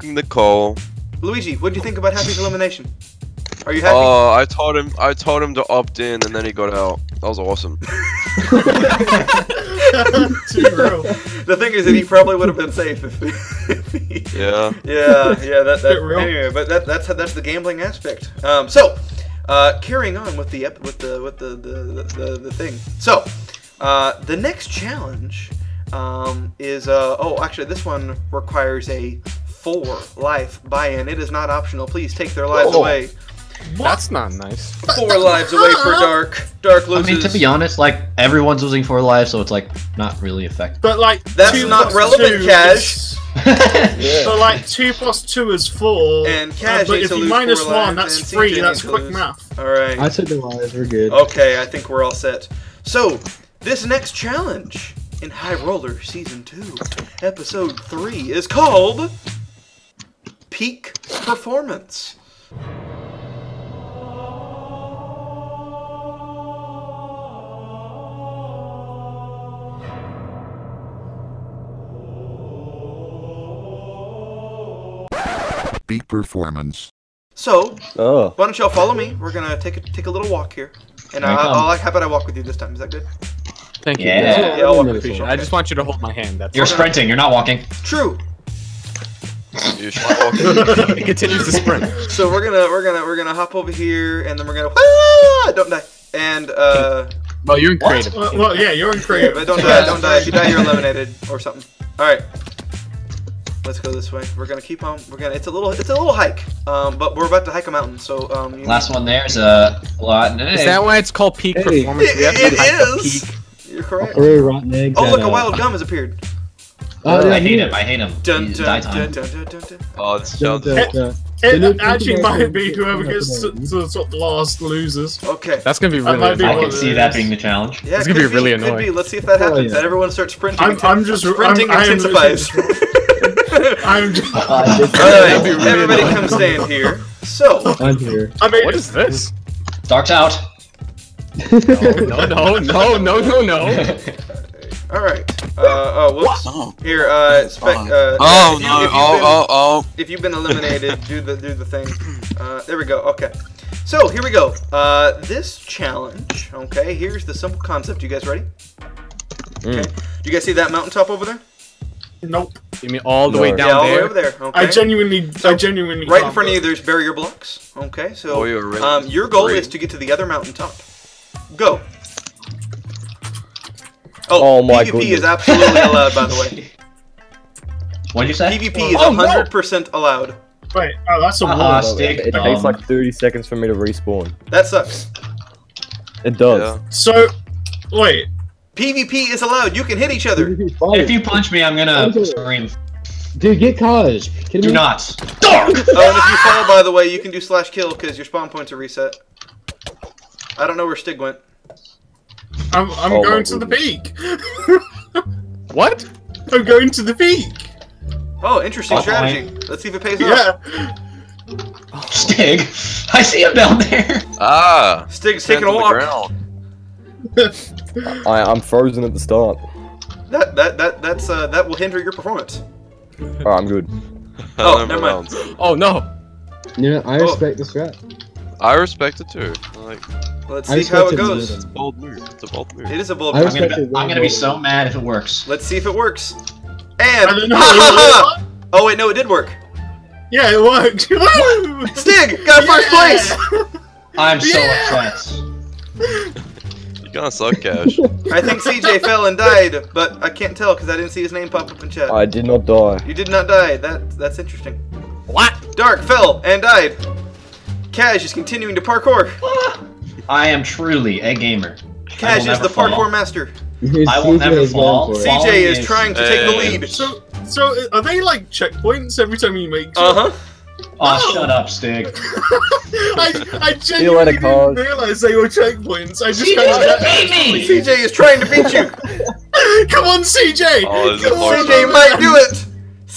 Nicole. Luigi, what do you think about Happy's elimination? Are you happy? Oh, uh, I told him. I told him to opt in, and then he got out. That was awesome. The thing is that he probably would have been safe if. if he, yeah. Yeah. Yeah. That. that anyway, but that, that's that's the gambling aspect. Um. So, uh, carrying on with the with the with the the the, the thing. So, uh, the next challenge, um, is uh oh actually this one requires a four life buy-in. It is not optional. Please take their lives oh. away. What? That's not nice. Four lives away for Dark. Dark loses. I mean, to be honest, like, everyone's losing four lives, so it's, like, not really effective. But, like, that's not relevant, two Cash. Yeah. But, like, two plus two is four. And Cash uh, but if you minus one, that's three. That's quick math. All right. I took the lives. We're good. Okay, I think we're all set. So, this next challenge in High Roller Season two. Episode three is called Peak Performance. Peak Performance. So, oh. Why don't y'all follow me? We're gonna take a take a little walk here, and I, I'll, I'll how about I walk with you this time? Is that good? Thank you. Yeah, yeah I'll walk with you. Okay. I just want you to hold my hand. That's you're sprinting. You're not walking. True. You're not walking. It continues to sprint. So we're gonna we're gonna we're gonna hop over here, and then we're gonna ah, don't die. And uh, well, you're in creative. Well, well, yeah, you're in creative. But don't die. Don't die. If you die, you're eliminated or something. All right. Let's go this way. We're gonna keep on. We're gonna. It's a little. It's a little hike. Um, but we're about to hike a mountain. So um. You Last know. one there's a lot. Hey. Is that why it's called peak hey. performance? It, we have it to is. Peak. You're correct. Rotten eggs oh look, a wild uh, gum has appeared. Oh, oh yeah, I hate him. I hate him. Dun, dun, dun, dun, dun, dun, dun. Oh, this sounds. It, it actually might be whoever gets to the top last loses. Okay. That's gonna be really. That be I can see that being the challenge. Yeah, it's gonna be really annoying. Could be. Let's see if that happens. That everyone starts sprinting. I'm just sprinting intensifies. I'm just... uh, really everybody annoying. Come stand here. So, I'm here. I mean, what is this? Dark's out. No, no, no, no, no, no, no. Alright. Uh, oh, whoops. Oh. Here, uh, spec, uh... Oh, no, you, oh, been, oh, oh. If you've been eliminated, do the, do the thing. Uh, there we go, okay. So, here we go. Uh, this challenge, okay, here's the simple concept. You guys ready? Mm. Okay. Do you guys see that mountaintop over there? Nope. You mean all the no. way down yeah, all there? All the way over there. Okay. I genuinely, so I genuinely. Right in front of you, there's barrier blocks. Okay, so oh, you're really um, your goal great. is to get to the other mountaintop. Go. Oh, oh my P V P is absolutely allowed, by the way. What did you say? P V P is one hundred percent oh, allowed. Wait, oh, that's a uh -huh, stick. It um, takes like thirty seconds for me to respawn. That sucks. It does. Yeah. So, wait. P V P is allowed. You can hit each other. If you punch me, I'm gonna scream. Dude, get college. Can do we... not. Dark. Oh, and if you fall, by the way, you can do slash kill because your spawn points are reset. I don't know where Stig went. I'm I'm oh, going to goodness. the peak. What? I'm going to the peak. Oh, interesting oh, strategy. Fine. Let's see if it pays yeah. off. Oh. Stig, I see him down there. Ah. Stig's taking a walk. I, I'm frozen at the start. That that that that's uh, that will hinder your performance. Oh, I'm good. Oh, never mind. Oh no. Yeah, I respect oh. this strat. I respect it too. Like, let's see how it goes. It's a bold move. It's a bold move. It is a bold move. I'm gonna, be, I'm gonna be so mad if it works. Let's see if it works. And I don't know. Oh wait, no, it did work. Yeah, it worked. Stig got first yeah. place. I'm so upset. Gonna suck cash. I think C J fell and died, but I can't tell because I didn't see his name pop up in chat. I did not die. You did not die. That that's interesting. What? Dark fell and died. Cash is continuing to parkour. I am truly a gamer. Cash is the parkour master. I will never fall. C J is trying to take the lead. So so are they like checkpoints every time you make? Uh huh. Oh, oh, shut up, Stig. I, I genuinely didn't realize they were checkpoints. I just C J's beat me! C J is trying to beat you! Come on, C J! Oh, Come on, C J might do it!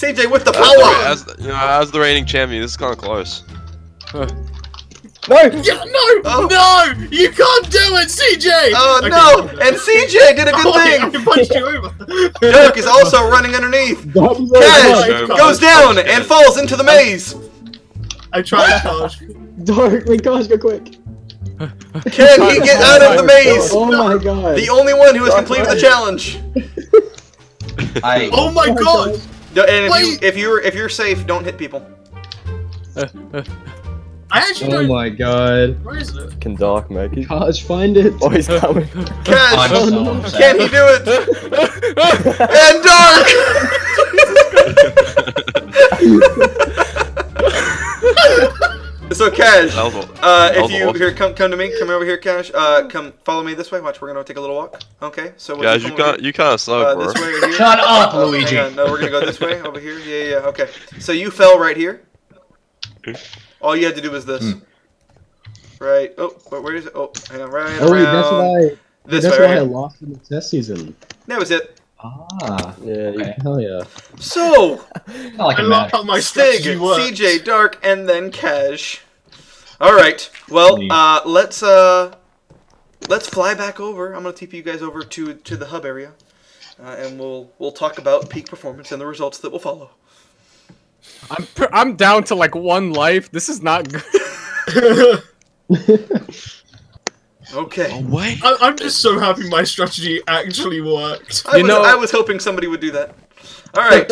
C J with the power! As the, as the, you know, as the reigning champion, this is kind of close. Huh. No! Yeah, no! Oh. No! You can't do it, C J! Oh, okay. No! And C J did a good oh, thing! I punched you over! Dirk is also running underneath! Cash goes down and falls into the maze! I tried to charge. Dark, we gosh, go quick. Can he get out of the maze? Oh my god. The only one who has Dark completed the challenge. I... Oh my god. And if, you, if you're if you're safe, don't hit people. I actually don't. Oh my god. Where is it? Can Dark make it? Gosh, find it. Oh, he's coming. Cash. Oh, no. Can he do it? And Dark. So Cash, uh, if you here come come to me, come over here, Cash. Uh, come follow me this way. Watch, we're gonna take a little walk. Okay, so we're Cash, you can't you can't slow, bro. Shut up, Luigi. No, we're gonna go this way over here. Yeah, yeah. Okay. So you fell right here. All you had to do was this. Mm. Right. Oh, but where is it? Oh, hang on. Right. Oh, wait, that's why. This that's way, why right? I lost in the test season. That was it. Ah. Yeah. Okay. Hell yeah. So, I, like I love how my Stig, C J, Dark, and then Cash. All right. Well, uh, let's uh, let's fly back over. I'm gonna T P you guys over to to the hub area, uh, and we'll we'll talk about peak performance and the results that will follow. I'm per I'm down to like one life. This is not good. Okay. Oh, wait. I I'm just so happy my strategy actually worked. You I was, know, I was hoping somebody would do that. All right.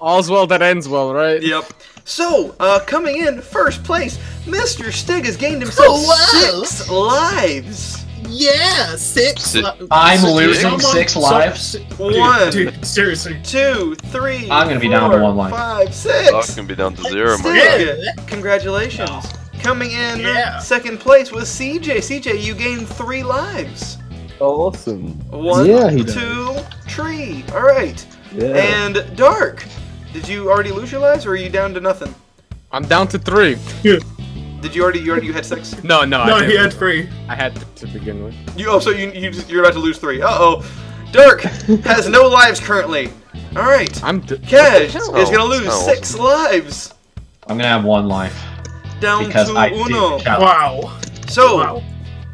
All's well that ends well, right? Yep. So, uh, coming in first place, Mister Stig has gained himself oh, wow. six lives. Yeah, six. Si li I'm six, losing six someone, lives. So, one, dude, dude, seriously, two, three. I'm gonna four, be down to one life. Five, six. I'm gonna be down to zero. Stig, congratulations. No. Coming in yeah. second place was C J. C J, you gained three lives. Awesome. One, yeah, he two, does. three. All right. Yeah. And Dark, did you already lose your lives, or are you down to nothing? I'm down to three. Yeah. Did you already? You already? You had six? No, no. No, I didn't. He had three. I had to begin with. You oh, so you, you just, you're about to lose three. Uh oh. Dark has no lives currently. All right. I'm. Cash is gonna lose oh. six lives. I'm gonna have one life. Down because to I uno. Wow. So, wow.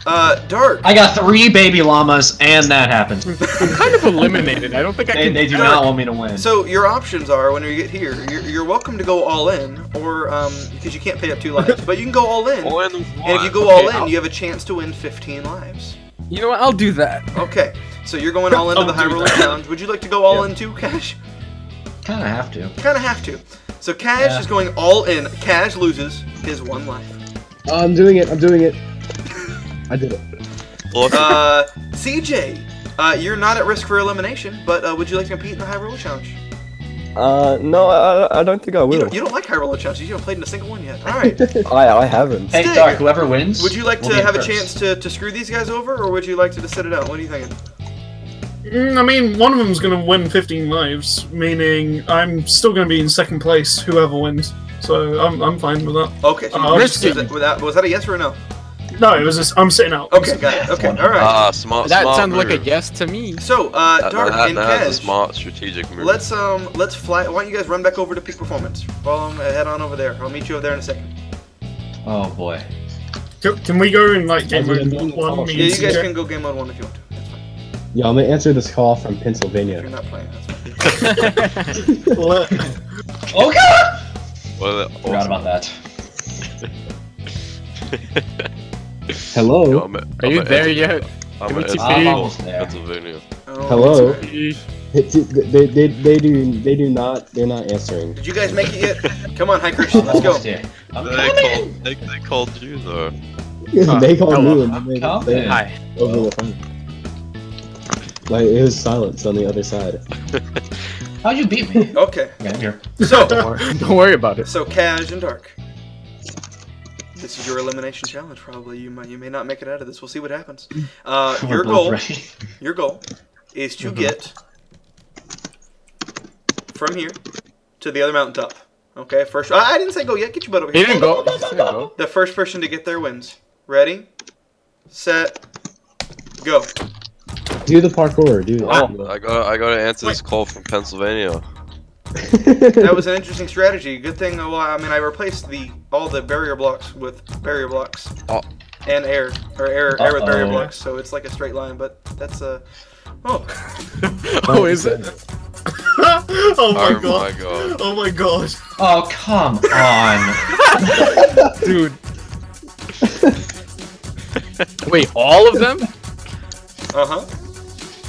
uh, Dark. I got three baby llamas, and that happened. I'm kind of eliminated. I don't think I they, can. They do Dark. Not want me to win. So your options are: when you get here, you're, you're welcome to go all in, or um, because you can't pay up two lives, but you can go all in. All in and if you go okay, all in, I'll... you have a chance to win fifteen lives. You know what? I'll do that. Okay. So you're going all into the High Roller Challenge. Would you like to go all yeah. in too, Cash? Kind of have to. Kind of have to. So Cash yeah. is going all in. Cash loses his one life. Oh, I'm doing it. I'm doing it. I did it. Uh, C J, uh, you're not at risk for elimination, but uh, would you like to compete in the High Roller Challenge? Uh, no, I, I don't think I will. You don't, you don't like High Roller Challenge. You haven't played in a single one yet. All right. I I haven't. Hey, Stig, Dark, whoever wins. Would you like we'll to have first. a chance to to screw these guys over, or would you like to just sit it out? What are you thinking? I mean, one of them's going to win fifteen lives, meaning I'm still going to be in second place, whoever wins. So I'm, I'm fine with that. Okay, so uh, was, that, was, that, was that a yes or a no? No, it was just, I'm sitting out. Okay, got it. Okay, alright. Ah, smart, that smart sounded move. like a yes to me. So, uh, that, Dark that, and that Cash, a smart strategic move. Let's, um, let's fly, why don't you guys run back over to Peak Performance? Follow them, head on over there. I'll meet you over there in a second. Oh, boy. Can, can we go in, like, game mode one? Yeah, you guys can go game mode one if you want to. Yo, I'm gonna answer this call from Pennsylvania. You're not playing. That's oh god! Well, awesome. Forgot about that. Hello? Yo, I'm a, I'm Are you there yet? I'm almost there. Pennsylvania. Oh, hello? It's, they, they, they do they do not they're not answering. Did you guys make it yet? Come on, hikers, let's go. They called, they, they called you though. Uh, they called me and they called me. Hi. Over the phone. Like, it was silence on the other side. How'd you beat me? Okay. Yeah, I'm here. So, don't worry about it. So, Cash and Dark. This is your elimination challenge, probably. You might, you may not make it out of this. We'll see what happens. Uh, your goal, your goal is to mm-hmm. get from here to the other mountaintop. Okay, first. I, I didn't say go yet. Get your butt over here. He didn't go. He didn't go. The first person to get there wins. Ready, set, go. Do the parkour, do oh, I gotta, I gotta answer Wait. this call from Pennsylvania. That was an interesting strategy. Good thing, well, I mean, I replaced the all the barrier blocks with barrier blocks oh. and air, or air, uh-oh. air with barrier blocks, so it's like a straight line. But that's a uh... oh, oh, is it? Oh my, oh god. my god! Oh my god! Oh come on, dude! Wait, all of them? Uh huh.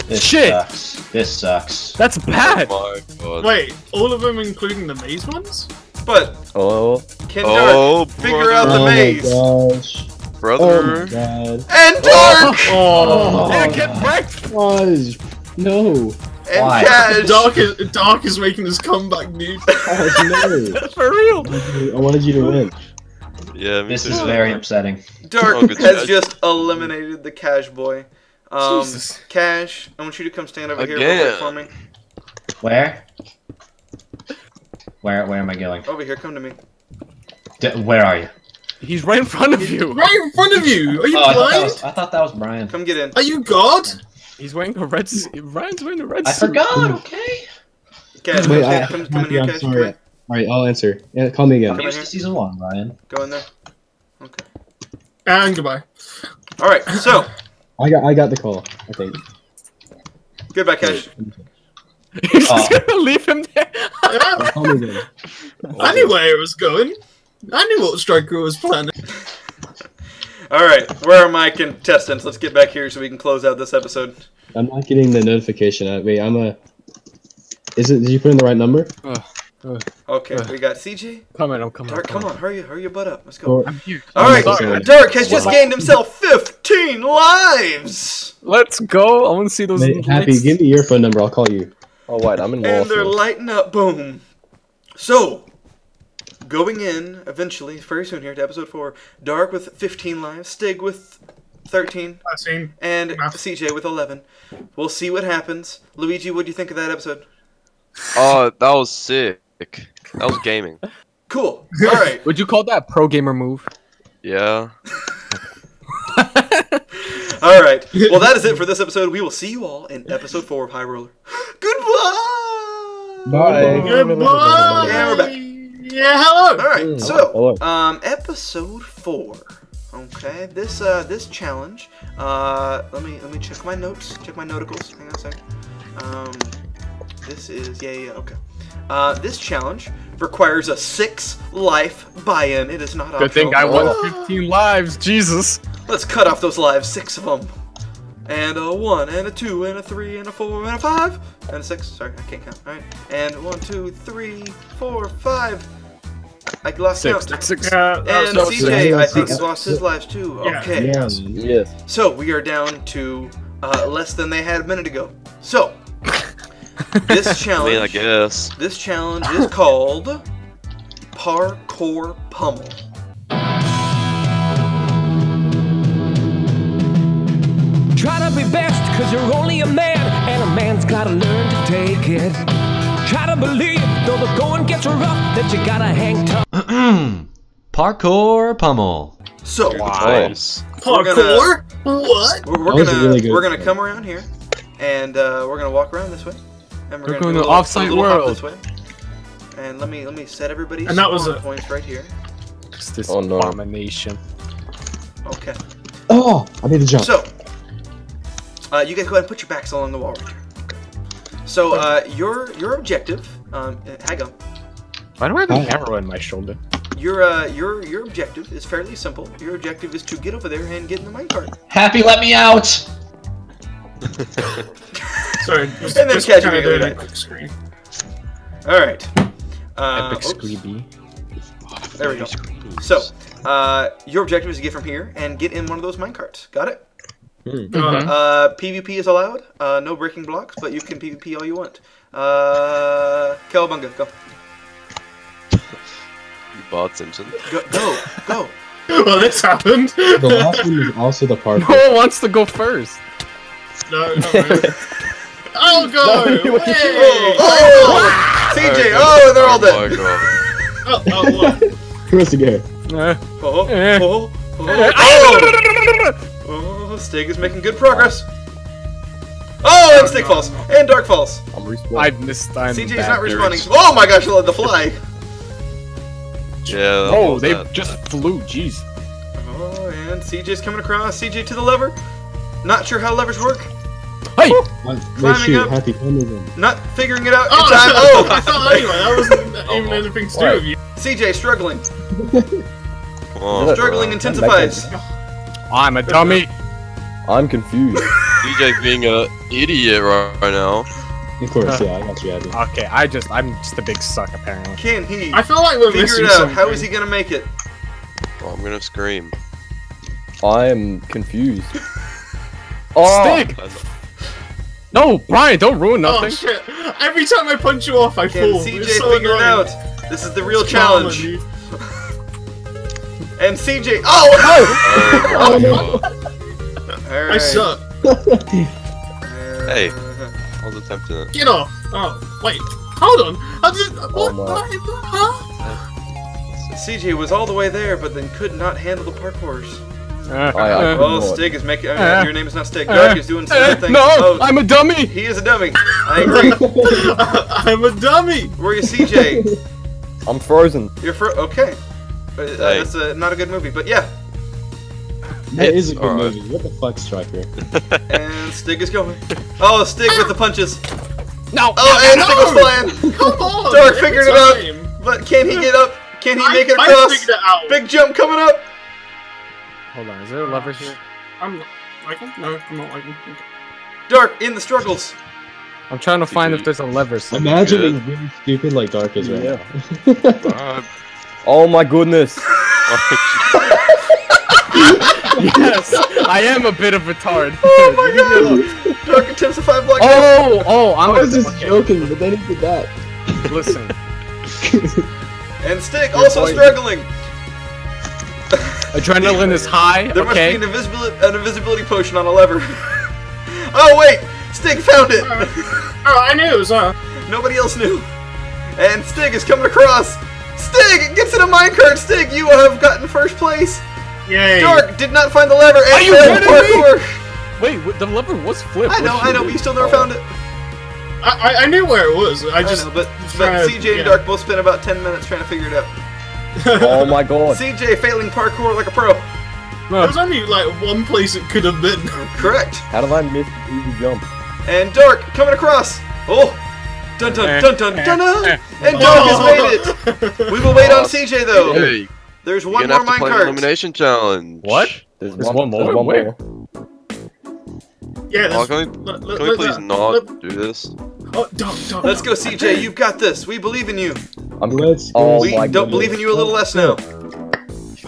This Shit! Sucks. This sucks. That's bad! Oh my god. Wait, all of them including the maze ones? But, oh, can Dark oh, figure out the oh maze? Gosh. Brother! Oh god. And Dark! Oh, oh, yeah, get wrecked! Oh, no! And Why? Cash! Dark is, Dark is making his comeback, dude. Oh, no. For real! I wanted you to win. Yeah, This too. is very upsetting. Dark oh, has just eliminated the Cash boy. Um, Jesus. Cash, I want you to come stand over Again. here real quick for me. Where? Where? Where am I going? Over here, come to me. D where are you? He's right in front of you. Right in front of you. Are you oh, blind? I thought, was, I thought that was Brian. Come get in. Are you God? He's wearing a red suit. Ryan's wearing a red suit. I forgot, okay. Cash, Wait, I, come, come I, in here, Cash. Sorry. All right, I'll answer. Yeah, call me again. I'm used to season one, Ryan. Go in there. Okay. And goodbye. All right, so. I got, I got the call, I think. Goodbye, Cash. You're just uh, gonna leave him there? Call me again. I knew where it was going. I knew what Striker was planning. Alright, where are my contestants? Let's get back here so we can close out this episode. I'm not getting the notification. I mean, I'm a... Is it... Did you put in the right number? Uh, uh, okay, uh, we got C J. Come on, I'm coming. Dark, come on. on. Hurry, hurry your butt up. Let's go. I'm here. Alright, Dark has just gained himself fifteen lives! Let's go. I want to see those... Mate, Happy, give me your phone number. I'll call you. Oh, wait, I'm in Wall And they're lighting up. Boom. So... Going in, eventually, very soon here, to episode four, Dark with fifteen lives, Stig with thirteen, and C J with eleven. We'll see what happens. Luigi, what do you think of that episode? Oh, uh, that was sick. That was gaming. Cool. All right. Would you call that a pro gamer move? Yeah. All right. Well, that is it for this episode. We will see you all in episode four of High Roller. Goodbye! Bye. Goodbye! Yeah, we're back. Yeah, hello! Alright, mm, so, hello. um, episode four, okay, this, uh, this challenge, uh, let me, let me check my notes, check my noticals, hang on a sec, um, this is, yeah, yeah, okay, uh, this challenge requires a six life buy-in, it is not optional. Good thing I won oh. fifteen lives, Jesus! Let's cut off those lives, six of them, and a one, and a two, and a three, and a four, and a five, and a six, sorry, I can't count, alright, and one, two, three, four, five, I lost six, six, six. Uh, and no, C J, six. I think, six. lost his lives too. Yeah. Okay. Yeah. Yes. So we are down to uh, less than they had a minute ago. So this challenge, I mean, I guess. this challenge is called Parkour Pummel. Try to be best, 'cause you're only a man, and a man's gotta learn to take it. Try to believe, though the going gets rough, that you gotta hang tough. Parkour pummel. So, nice. Parkour? We're gonna, what? We're, we're gonna really we're gonna come around here, and uh, we're gonna walk around this way, and we're, we're gonna, gonna go offsite world this way. And let me let me set everybody's and that was a... points right here. It's this oh, no. abomination. Okay. Oh, I need to jump. So, uh, you guys go ahead and put your backs along the wall right here. So, uh, your your objective, um, hang on. Why do I have an arrow in my shoulder? Your uh, your your objective is fairly simple. Your objective is to get over there and get in the minecart. Happy, let me out. Sorry. Just, and then catch me later. That quick screen. All right. Uh, Epic screeby. There we go. So, uh, your objective is to get from here and get in one of those minecarts. Got it? Mm-hmm. uh, PvP is allowed. Uh, no breaking blocks, but you can PvP all you want. Uh, Cowabunga, go. You bard Simpson. Go, go, go. Well, this happened. The last one is also the parkour. No one wants to go first. No, no. I'll go. No, you, hey. Oh, oh, oh. C J. Oh, they're all dead. Oh, oh, what? Who wants to go? Uh, oh, uh, oh, oh, oh. Oh, Stig is making good progress. Oh, and Stig falls. And Dark falls. I'm I missed time. C J's not responding. Theories. Oh my gosh, I let the fly. Yeah. Oh, they that. just flew. Jeez. Oh, and C J's coming across. C J to the lever. Not sure how levers work. Hey! Climbing up. Happy not figuring it out. Oh, time. oh. I fell anyway. I wasn't even anything to do with you. C J struggling. Oh, struggling oh, intensifies. I'm a dummy! I'm confused. D J's being an idiot right, right now. Of course, yeah, I got you, Abby. Okay, I just, I'm just a big suck, apparently. Can he I feel like we're figure it out? Something. How is he gonna make it? Oh, I'm gonna scream. I am confused. Oh! Stig! No, Brian, don't ruin nothing! Oh, shit! Every time I punch you off, I Can fall. C J so figure annoying. it out? This is the real it's challenge. And C J. Oh no! Oh, no. All right. I suck. Hey, I was attempting it. Get off! Oh, wait. Hold on. I just. Oh, what? What? Huh? C J was all the way there, but then could not handle the parkours. Uh, oh, yeah, uh, well, Stig is making. Uh, uh, your name is not Stig. Dark uh, is doing something. Uh, no, oh, I'm a dummy. He is a dummy. I agree. I'm a dummy. Where are you, C J? I'm frozen. You're fro. Okay. Uh, hey. That's a, not a good movie, but yeah. That it's, is a good uh, movie. What the fuck, Striker? And Stig is going. Oh, Stig with the punches. No. Oh, and Stig was flying. Come on. Dark figured it out. But can he get up? Can he I, make it across? It out. Big jump coming up. Hold on, is there a lever here? I'm liking? No, I'm not liking. Dark in the struggles. I'm trying to find if there's a lever. Imagine being really stupid like Dark is right yeah. now. uh, oh my goodness. Yes, I am a bit of a retard. Oh my god. Dark attempts to five block. Oh, oh, I'm I was just okay. joking, but they didn't do that. Listen. And Stig You're also pointing. struggling. Adrenaline is high. There okay. must be an invisibility, an invisibility potion on a lever. Oh wait, Stig found it. Uh, oh, I knew. So nobody else knew. And Stig is coming across. Stig gets in a minecart. Stig, you have gotten first place. Yay! Dark did not find the lever. And Are you kidding me? Wait, the lever was flipped. I know, I know, but you still never oh. found it. I, I knew where it was. I just. I know, but but C J yeah. and Dark both spent about ten minutes trying to figure it out. Oh my god. C J failing parkour like a pro. No. There was only like one place it could have been. Correct. How did I miss the easy jump? And Dark coming across. Oh. Dun dun dun dun dun dun. And Dark oh. has made it. We will wait on C J though. Hey, there's one more minecart. Elimination challenge. What? There's, there's one, one more. One Where? Yeah. Oh, can we, look, can we please that. not look. do this? Oh, don't, don't, Let's go, C J. You've got this. We believe in you. I'm Let's go. We oh don't believe in you a little less now.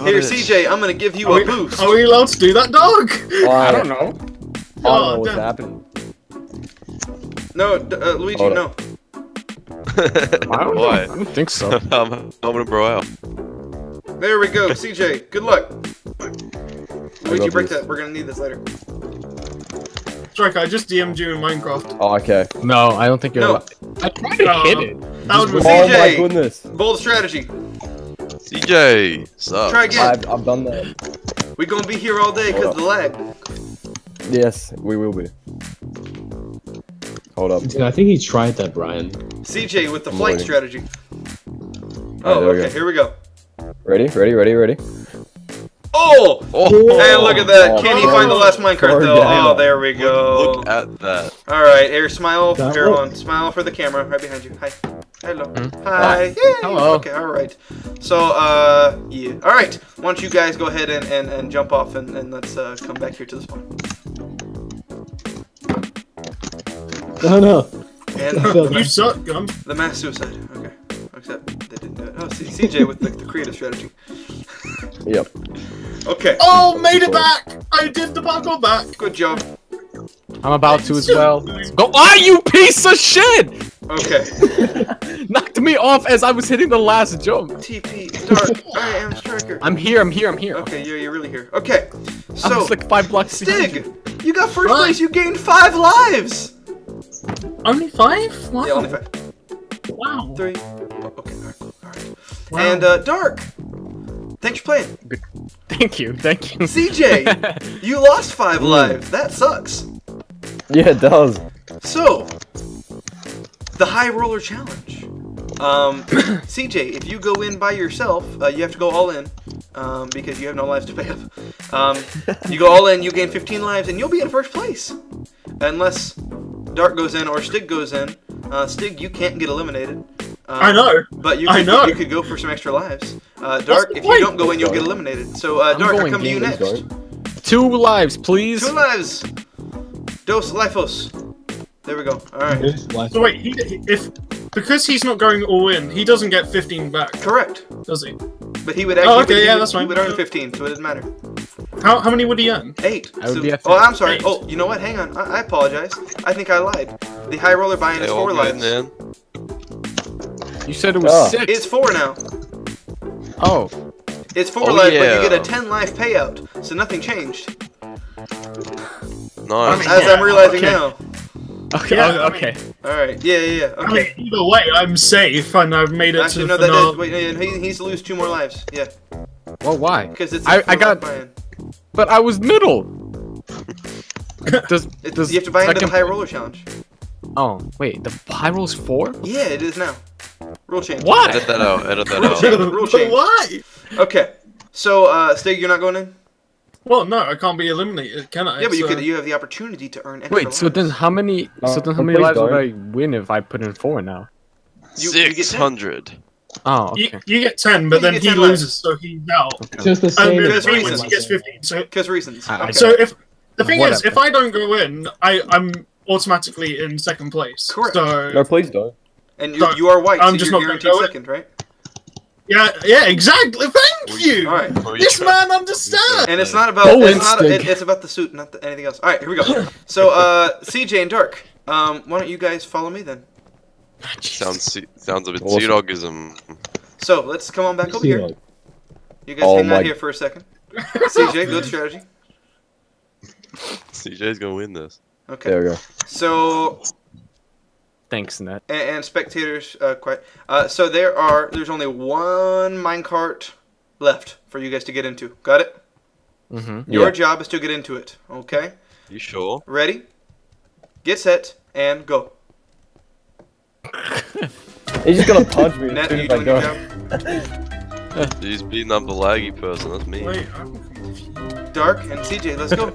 Here, C J. I'm gonna give you are a we, boost. Are we allowed to do that, dog? Uh, I don't know. I don't oh, know what's happening. No, uh, Luigi. Hold no. I don't know. I don't think so. I'm, I'm gonna bro out. There we go, C J. Good luck. Luigi, break this. that. We're gonna need this later. Striker, I just D M'd you in Minecraft. Oh, okay. No, I don't think you're. No. I tried to uh, hit it. That was with C J. Oh my goodness. Bold strategy. C J, sup? Try again. I've, I've done that. We're gonna be here all day because of the lag. Yes, we will be. Hold up. Dude, I think he tried that, Brian. C J with the I'm flight waiting. strategy. Oh, right, okay. Here we go. Ready, ready, ready, ready. Oh! oh! Hey, look at that! Oh, Can he find the last minecart though? Down. Oh, there we go. Look, look at that. All right, air smile. Here on, smile for the camera, right behind you. Hi, hello, mm. hi. Hi. Hello. Okay, all right. So, uh, yeah. All right. Why don't you guys go ahead and and, and jump off and, and let's uh, come back here to this point. Oh no! And you suck, Gum. The mass suicide. Okay. Except they didn't do it. Oh, see, C J with the, the creative strategy. Yep. Okay. Oh, made it back! I did the buckle back! Good job. I'm about to as well. Go- Ah, you piece of shit! Okay. Knocked me off as I was hitting the last jump. T P, Dark, I am Striker. I'm here, I'm here, I'm here. Okay, you're, you're really here. Okay, so... I was like five blocks Stig, you got first what? place, you gained five lives! Only five? Wow. Yeah, only five. Wow. Three. Oh, okay, alright, alright. Wow. And, uh, Dark! Thanks for playing. Thank you, thank you. C J, you lost five lives. That sucks. Yeah, it does. So, the High Roller Challenge. Um, C J, if you go in by yourself, uh, you have to go all in um, because you have no lives to pay up. Um, you go all in, you gain fifteen lives, and you'll be in first place. Unless Dark goes in or Stig goes in. Uh, Stig, you can't get eliminated. Um, I know. But you could, I know. you could go for some extra lives. Uh, Dark, if you don't go in, you'll get eliminated. So, uh, Dark, I'll come to you next. Dark. Two lives, please. Two lives. Dos lifos. There we go. All right. So wait, he, if because he's not going all in, he doesn't get fifteen back. Correct. Does he? But he would actually. Oh, okay, he yeah, would, that's fine. He would earn fifteen, so it doesn't matter. How how many would he earn? Eight. So, oh, I'm sorry. Eight. Oh, you know what? Hang on. I, I apologize. I think I lied. The High Roller buy-in is four lives. Man. You said it was oh. six. It's four now. Oh. It's four oh, life, yeah. but you get a ten life payout, so nothing changed. Nice. As yeah, I'm realizing okay. now. Okay. Yeah, okay. I mean, all right. Yeah, yeah. yeah. Okay. I mean, either way, I'm safe, and I've made it Actually, to the no, finale. That is, wait, no, he, he's lose two more lives. Yeah. Well, why? Because it's. I, I got. Buy-in. But I was middle! does, does you have to buy into the High Roller Challenge. Oh, wait, the High Roller's four? Yeah, it is now. Rule change. What? Edit that out, edit that out. Rule change, rule change. But why? Okay, so, uh, Stig, you're not going in? Well, no, I can't be eliminated, can I? Yeah, but you, uh... could, you have the opportunity to earn extra Wait, lives. so then how many, uh, so then how many lives would I win if I put in four now? six hundred. Oh, okay. you, you get ten, but yeah, then he loses, lives. so he's out. Okay. Just the same. And if he wins, he gets fifteen. So, because reasons. Okay. So if the thing Whatever. is, if I don't go in, I I'm automatically in second place. Correct. So, no, please don't. And you, so you are white. I'm so just you're not guaranteed second, right? Yeah, yeah, exactly. Thank you. All right. This man understands. And it's not about oh, it's, not, it, it's about the suit, not the, anything else. All right, here we go. So uh, C J and Dark, um, why don't you guys follow me then? Oh, sounds sounds a bit awesome. Seadogism. So let's come on back over here. You guys oh, hang out here for a second. C J, good strategy. C J's gonna win this. Okay. There we go. So. Thanks, Net. And, and spectators, uh, quite. Uh, so there are. There's only one minecart left for you guys to get into. Got it? Mm-hmm. Your yeah. job is to get into it. Okay. You sure? Ready? Get set and go. He's just gonna punch me. Net, you doing your job? He's beating up the laggy person. That's me. Wait, I'm confused. Dark and C J, let's go.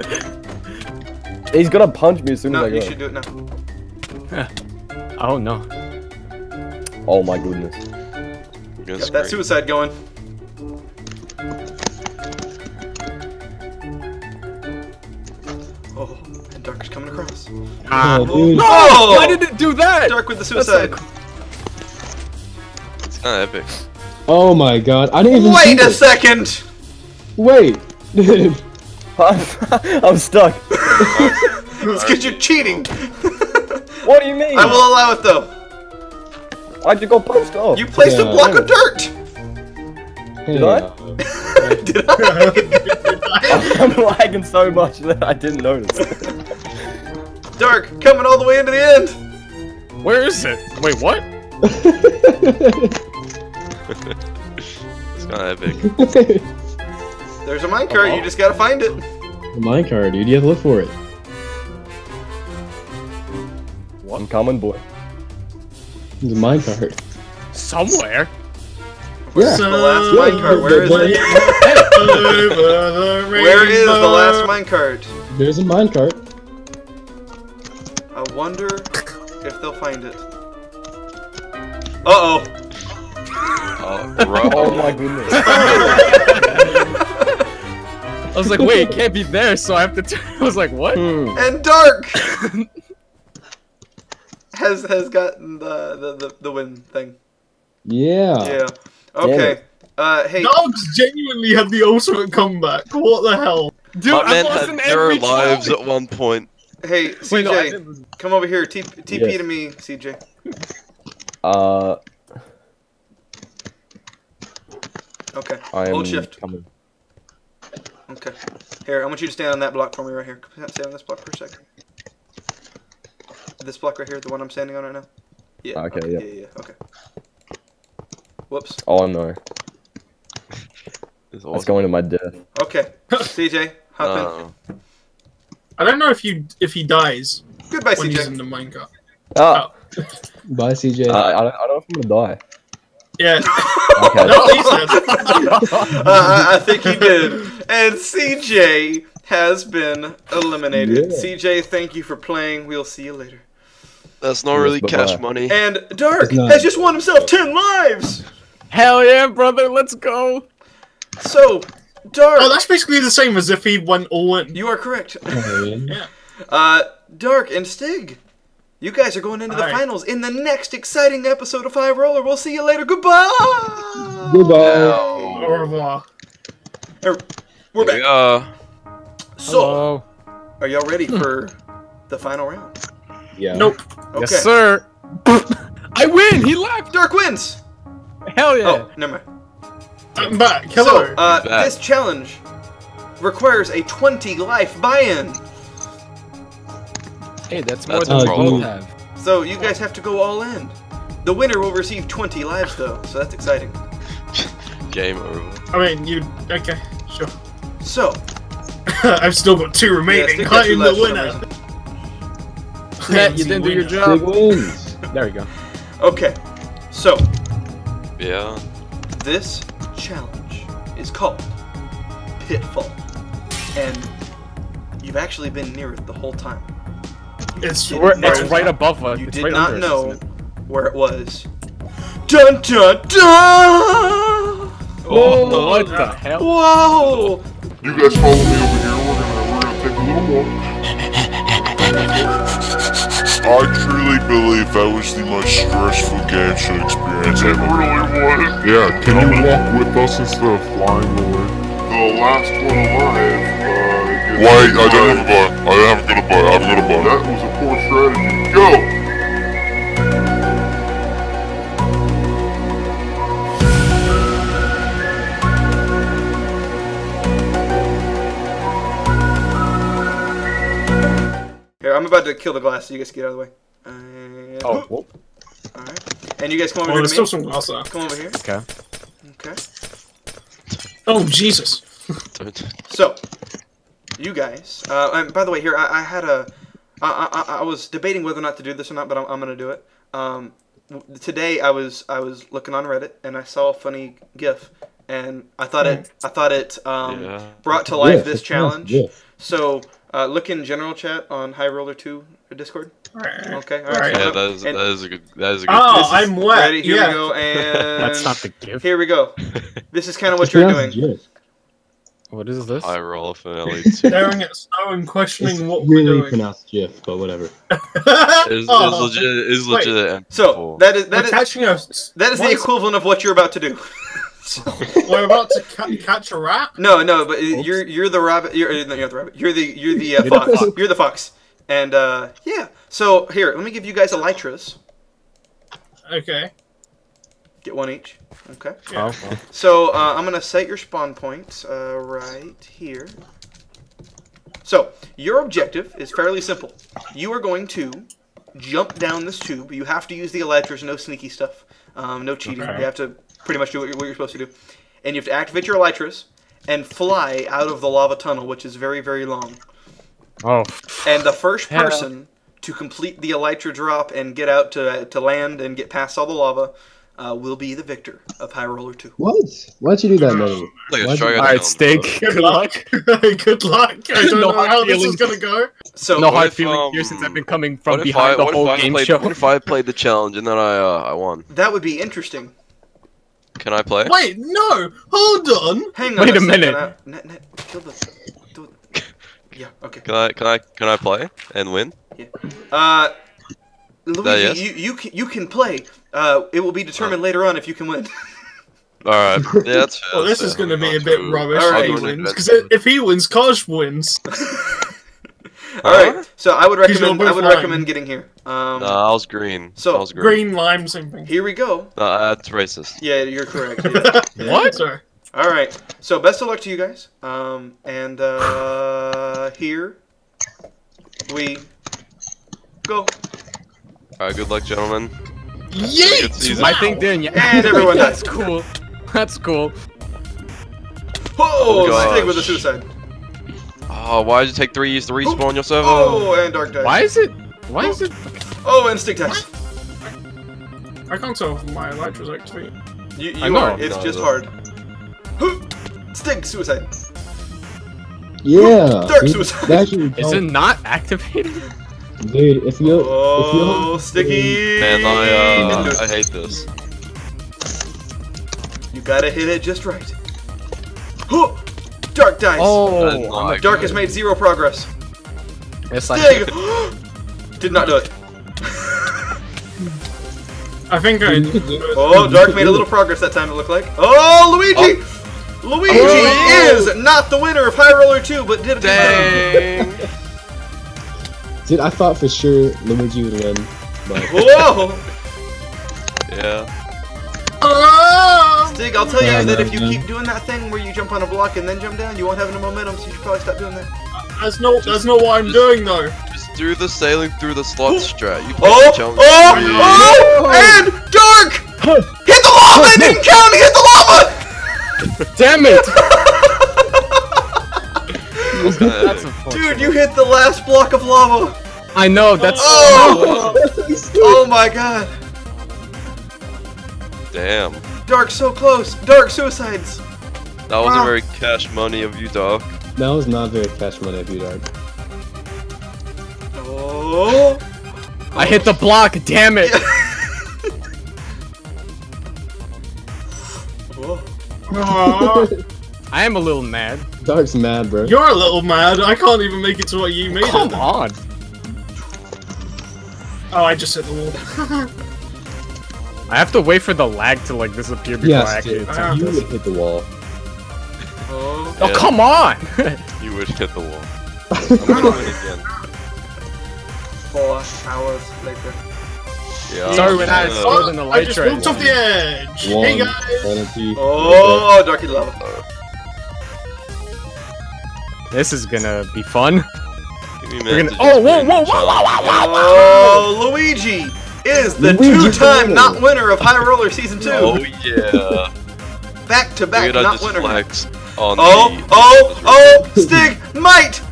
He's gonna punch me as soon no, as I go. No, you should do it now. Oh no! Oh my goodness! Got scream. that suicide going. Oh, and Dark is coming across. Ah, oh, dude. No! Oh! Why did it do that? Dark with the suicide. Like... It's kind of epic. Oh my god! I didn't even. Wait see a it. second. Wait, dude. I'm, I'm stuck. It's because you're cheating. What do you mean? I will allow it though. Why'd you go post off? You placed yeah, a block of dirt. Did I? Did I? I'm lagging so much that I didn't notice. Dark, coming all the way into the end. Where is it? Wait, what? It's not epic. There's a minecart. Oh. You just gotta find it. A minecart, dude. You have to look for it. One common boy. It's a minecart. Somewhere? Where's yeah. the last minecart? Where is it? Where is the last minecart? There's a minecart. I wonder if they'll find it. Uh oh. Oh, oh my goodness. I was like, wait, it can't be there, so I have to turn. I was like, what? Hmm. And Dark! Has has gotten the, the the the win thing. Yeah. Yeah. Okay. Yeah. Uh, hey. Dogs genuinely had the ultimate comeback. What the hell? Dude, My I man lost had an zero lives time. at one point. Hey, C J, Wait, no, come over here. T TP yes. to me, C J. Uh. Okay. Hold shift. Coming. Okay. Here, I want you to stand on that block for me right here. Stand on this block for a second. This block right here, the one I'm standing on right now? Yeah. Okay, okay. Yeah. yeah. Yeah, okay. Whoops. Oh, no. It's awesome. going to my death. Okay. C J, hop no. in. I don't know if you if he dies. Goodbye, when C J. He's in the minecart. Oh. oh. Bye, C J. Uh, I, don't, I don't know if I'm going to die. Yeah. Okay. No, he said. uh, I think he did. And C J has been eliminated. Yeah. C J, thank you for playing. We'll see you later. That's not really Bye-bye. cash money. And Dark has just won himself ten lives. Hell yeah, brother! Let's go. So, Dark. Oh, that's basically the same as if he went all in. You are correct. yeah. Uh, Dark and Stig, you guys are going into all the right. finals in the next exciting episode of High Roller. We'll see you later. Goodbye. Goodbye. Hey, we're back. We are. So, Hello. are y'all ready for the final round? Yeah. Nope. Okay. Yes, sir. I win! He laughed! Dark wins! Hell yeah. Oh, never mind. I'm back. Hello. So, uh, back. this challenge requires a twenty life buy-in. Hey, that's more that's than we both have. So, you guys have to go all in. The winner will receive twenty lives, though, so that's exciting. Game over. I mean, you... Okay, sure. So... I've still got two remaining. Yeah, I'm the winner. Net, you didn't do your job. Wins. There we go. Okay, so yeah, this challenge is called Pitfall, and you've actually been near it the whole time. It's, it's right above us. You it's did right not know it? Where it was. Dun dun dun! Oh, what the hell? Whoa! You guys follow me over here. We're gonna we're gonna take a little walk. I truly believe that was the most stressful game show experience ever. It really was. Yeah. Can you walk with us instead of flying away? The last one alive. Uh, Wait, I don't have a butt. I haven't got a butt. I haven't got a butt. That was a poor strategy. Go. I'm about to kill the glass, so you guys get out of the way. Uh, oh, whoop. Alright. And you guys come over oh, here there's to me. Still some glass out. Come over here. Okay. Okay. Oh, Jesus. So, you guys. Uh, and by the way, here, I, I had a... I, I, I was debating whether or not to do this or not, but I'm, I'm going to do it. Um, today, I was I was looking on Reddit, and I saw a funny GIF. And I thought mm. it I thought it um, yeah. brought to life yeah, this challenge. Yeah. So... Uh, look in general chat on High Roller two Discord. Right. Okay. All right. Yeah, that is, that is a good. That is a good. Oh, I'm wet. Ready? Here yeah. we go. And that's not the gift. Here we go. This is kind of what you're doing. Good. What is this? High Roller finale. Staring at snow and questioning it's what really we're doing. Pronounced GIF, but whatever. It's, it's oh, legit. It's wait. legit. So that is that Attaching is us. that is what the is equivalent it? of what you're about to do. We're about to ca catch a rat. No, no, but Oops. you're you're the rabbit. You're, you're not the rabbit. You're the you're the uh, fox. You're the fox. And uh, yeah. So here, let me give you guys elytras. Okay. Get one each. Okay. Yeah. Oh, well. So uh, I'm gonna set your spawn points uh, right here. So your objective is fairly simple. You are going to jump down this tube. You have to use the elytras. No sneaky stuff. Um, no cheating. Okay. You have to. Pretty much do what you're, what you're supposed to do. And you have to activate your elytras and fly out of the lava tunnel, which is very, very long. Oh. And the first person Hello. to complete the elytra drop and get out to, to land and get past all the lava uh, will be the victor of High Roller two. What? Why'd you do that, man? Like Alright, Stig. Good luck. Good luck. I don't no know how feelings. this is going to go. So, no hard feelings um, here since I've been coming from behind I, the whole game played, show. What if I played the challenge and then I, uh, I won? That would be interesting. Can I play? Wait, no! Hold on! Hang on. Wait a minute. I... Net, net, kill the... Yeah, okay. Can I, can I, can I play and win? Yeah. Uh, Luigi, yes? you, you, can, you can play. Uh, it will be determined oh. later on if you can win. Alright, yeah, that's fair. Well, this is gonna be a bit too. rubbish right, if he wins, because if he wins, Kosh wins. Alright, uh, so I would recommend I would lime. recommend getting here. Um, nah, I was green. So I was green. green, lime, same thing. Here we go. Nah, that's racist. Yeah, you're correct. Yeah. What? Sorry. Alright, so best of luck to you guys. Um, and uh, here we go. Alright, good luck, gentlemen. Yeet! I think then, yeah. And everyone dies. That's cool. That's cool. Oh, oh Stig with a suicide. Oh, why did you take three years to respawn oh. your server? Oh, and Dark dies. Why is it? Why oh. is it? Oh, and Stig dies. I can't tell if my elytra's activated. You, you are. It's no, just no. hard. Stig suicide. Yeah. Dark suicide. Actually, is it not activated? Dude, if you. Oh, if Sticky. Man, I, uh, I hate this. You gotta hit it just right. Dark dies. Oh, Dark good. has made zero progress. Yes, Stig did not do it. I think I. Oh, Dark made a little progress that time. It looked like. Oh, Luigi! Oh. Luigi oh. is not the winner of High Roller two, but did it. Dang. Dude, I thought for sure Luigi would win. But... Whoa. Yeah. Oh. Stig, I'll tell you yeah, that no, if you no. keep doing that thing where you jump on a block and then jump down, you won't have any momentum, so you should probably stop doing that. Uh, that's not, just, that's not what I'm just, doing, though. Just do the sailing through the slot strat. You oh, oh, oh, oh, and Dark! Hit the lava! It didn't count! Hit the lava! Damn it! That's unfortunate. Dude, you hit the last block of lava! I know, that's- Oh! Oh my god! Damn. Dark, so close! Dark, suicides! That wasn't ah. very cash money of you, Dark. That was not very cash money of you, Dark. Oh! I hit the block, damn it! I am a little mad. Dark's mad, bro. You're a little mad. I can't even make it to what you made. Come it. on. Oh, I just hit the wall. I have to wait for the lag to like disappear before yes, I actually attack this. You would hit the wall. Oh, oh yeah. Come on! You would hit the wall. I'm gonna win again. Four hours later. Yeah, sorry, when I saw oh, it in the light I just train. Moved off the edge! One, hey guys! twenty, oh, Darky Lava. This is gonna be fun. Give me We're gonna... Oh, whoa, whoa, whoa, whoa, whoa, whoa, whoa! Oh, Luigi is the two-time not winner of High Roller Season two. Oh, yeah. Back-to-back -back not winner. On oh, the... oh, oh, Stig might!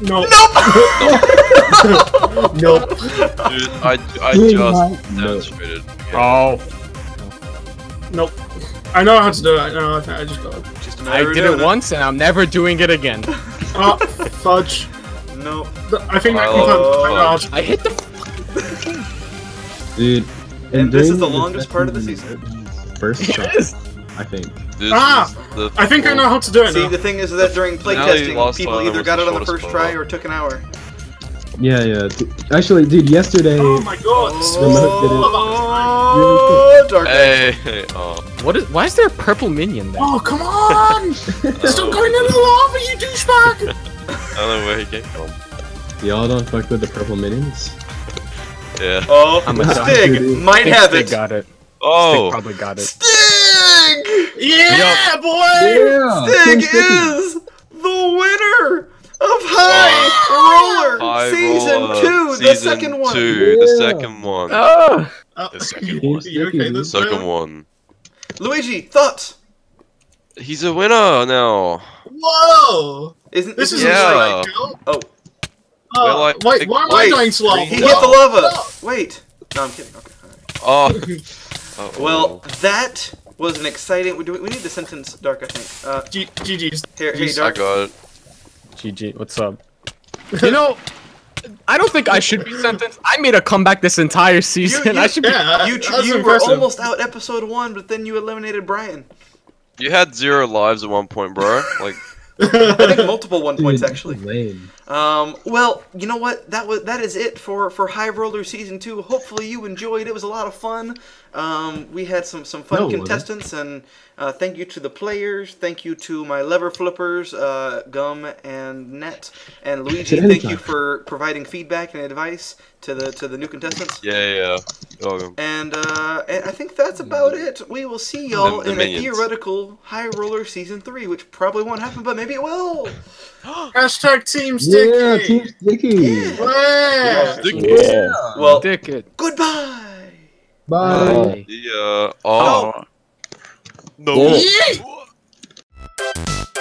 Nope. Nope. Nope. Dude, I, I just demonstrated. Nope. Oh. Nope. I know how to do it. I know. I just got it. Just I did it, it once, and I'm never doing it again. Oh, fudge. Nope. I think I confirmed. I, I hit the. Dude. And, and this is the longest part of the season. First shot. I think. This ah! I think I know how to do it See, now. the thing is that during playtesting, people either got it on the first try or took an hour. Yeah, yeah. Actually, dude, yesterday... Oh my god! Oh, Dark Knight. Hey, oh. What is, why is there a purple minion there? Oh, come on! Stop going into the lava, you douchebag! I don't know where he came from. Y'all don't fuck with the purple minions? Yeah. Oh, I'm a Stig! Might have it! got it. Oh! Stig probably got it. Stig! Yeah, yep. boy! Yeah. Stig is the winner of High Roller High Season Roller. two, the season second one. Two, yeah. The second one. Oh. The second one. You okay, the second man? one. Luigi, thoughts? He's a winner now. Whoa! Isn't this is yeah. like oh. Uh, like, wait, why am I going slow? He hit the lava. Oh. Wait. No, I'm kidding. Okay. All right. Oh. Uh -oh. Well, that was an exciting. We we need the sentence, Dark. I think. Uh, G GG's. Here, hey, Dark. I got it. G G. What's up? You know, I don't think I should be sentenced. I made a comeback this entire season. You, you, I should. Yeah, be, you that was you impressive. were almost out episode one, but then you eliminated Brian. You had zero lives at one point, bro. Like. I think multiple one points actually. Lame. Um, well, you know what? That was that is it for for High Roller Season Two. Hopefully you enjoyed. It was a lot of fun. Um, we had some some fun no, contestants, and uh, thank you to the players. Thank you to my lever flippers, uh, Gum and Net and Luigi. Thank you for providing feedback and advice to the to the new contestants. Yeah, yeah. Oh. And uh, and I think that's about it. We will see y'all in minions. a theoretical High Roller Season Three, which probably won't happen, but maybe it will. Hashtag Team Sticky. Yeah, Team Sticky. Yeah. Yeah. Yeah. Well, goodbye. Bye. Yeah. Oh. No. Yeah.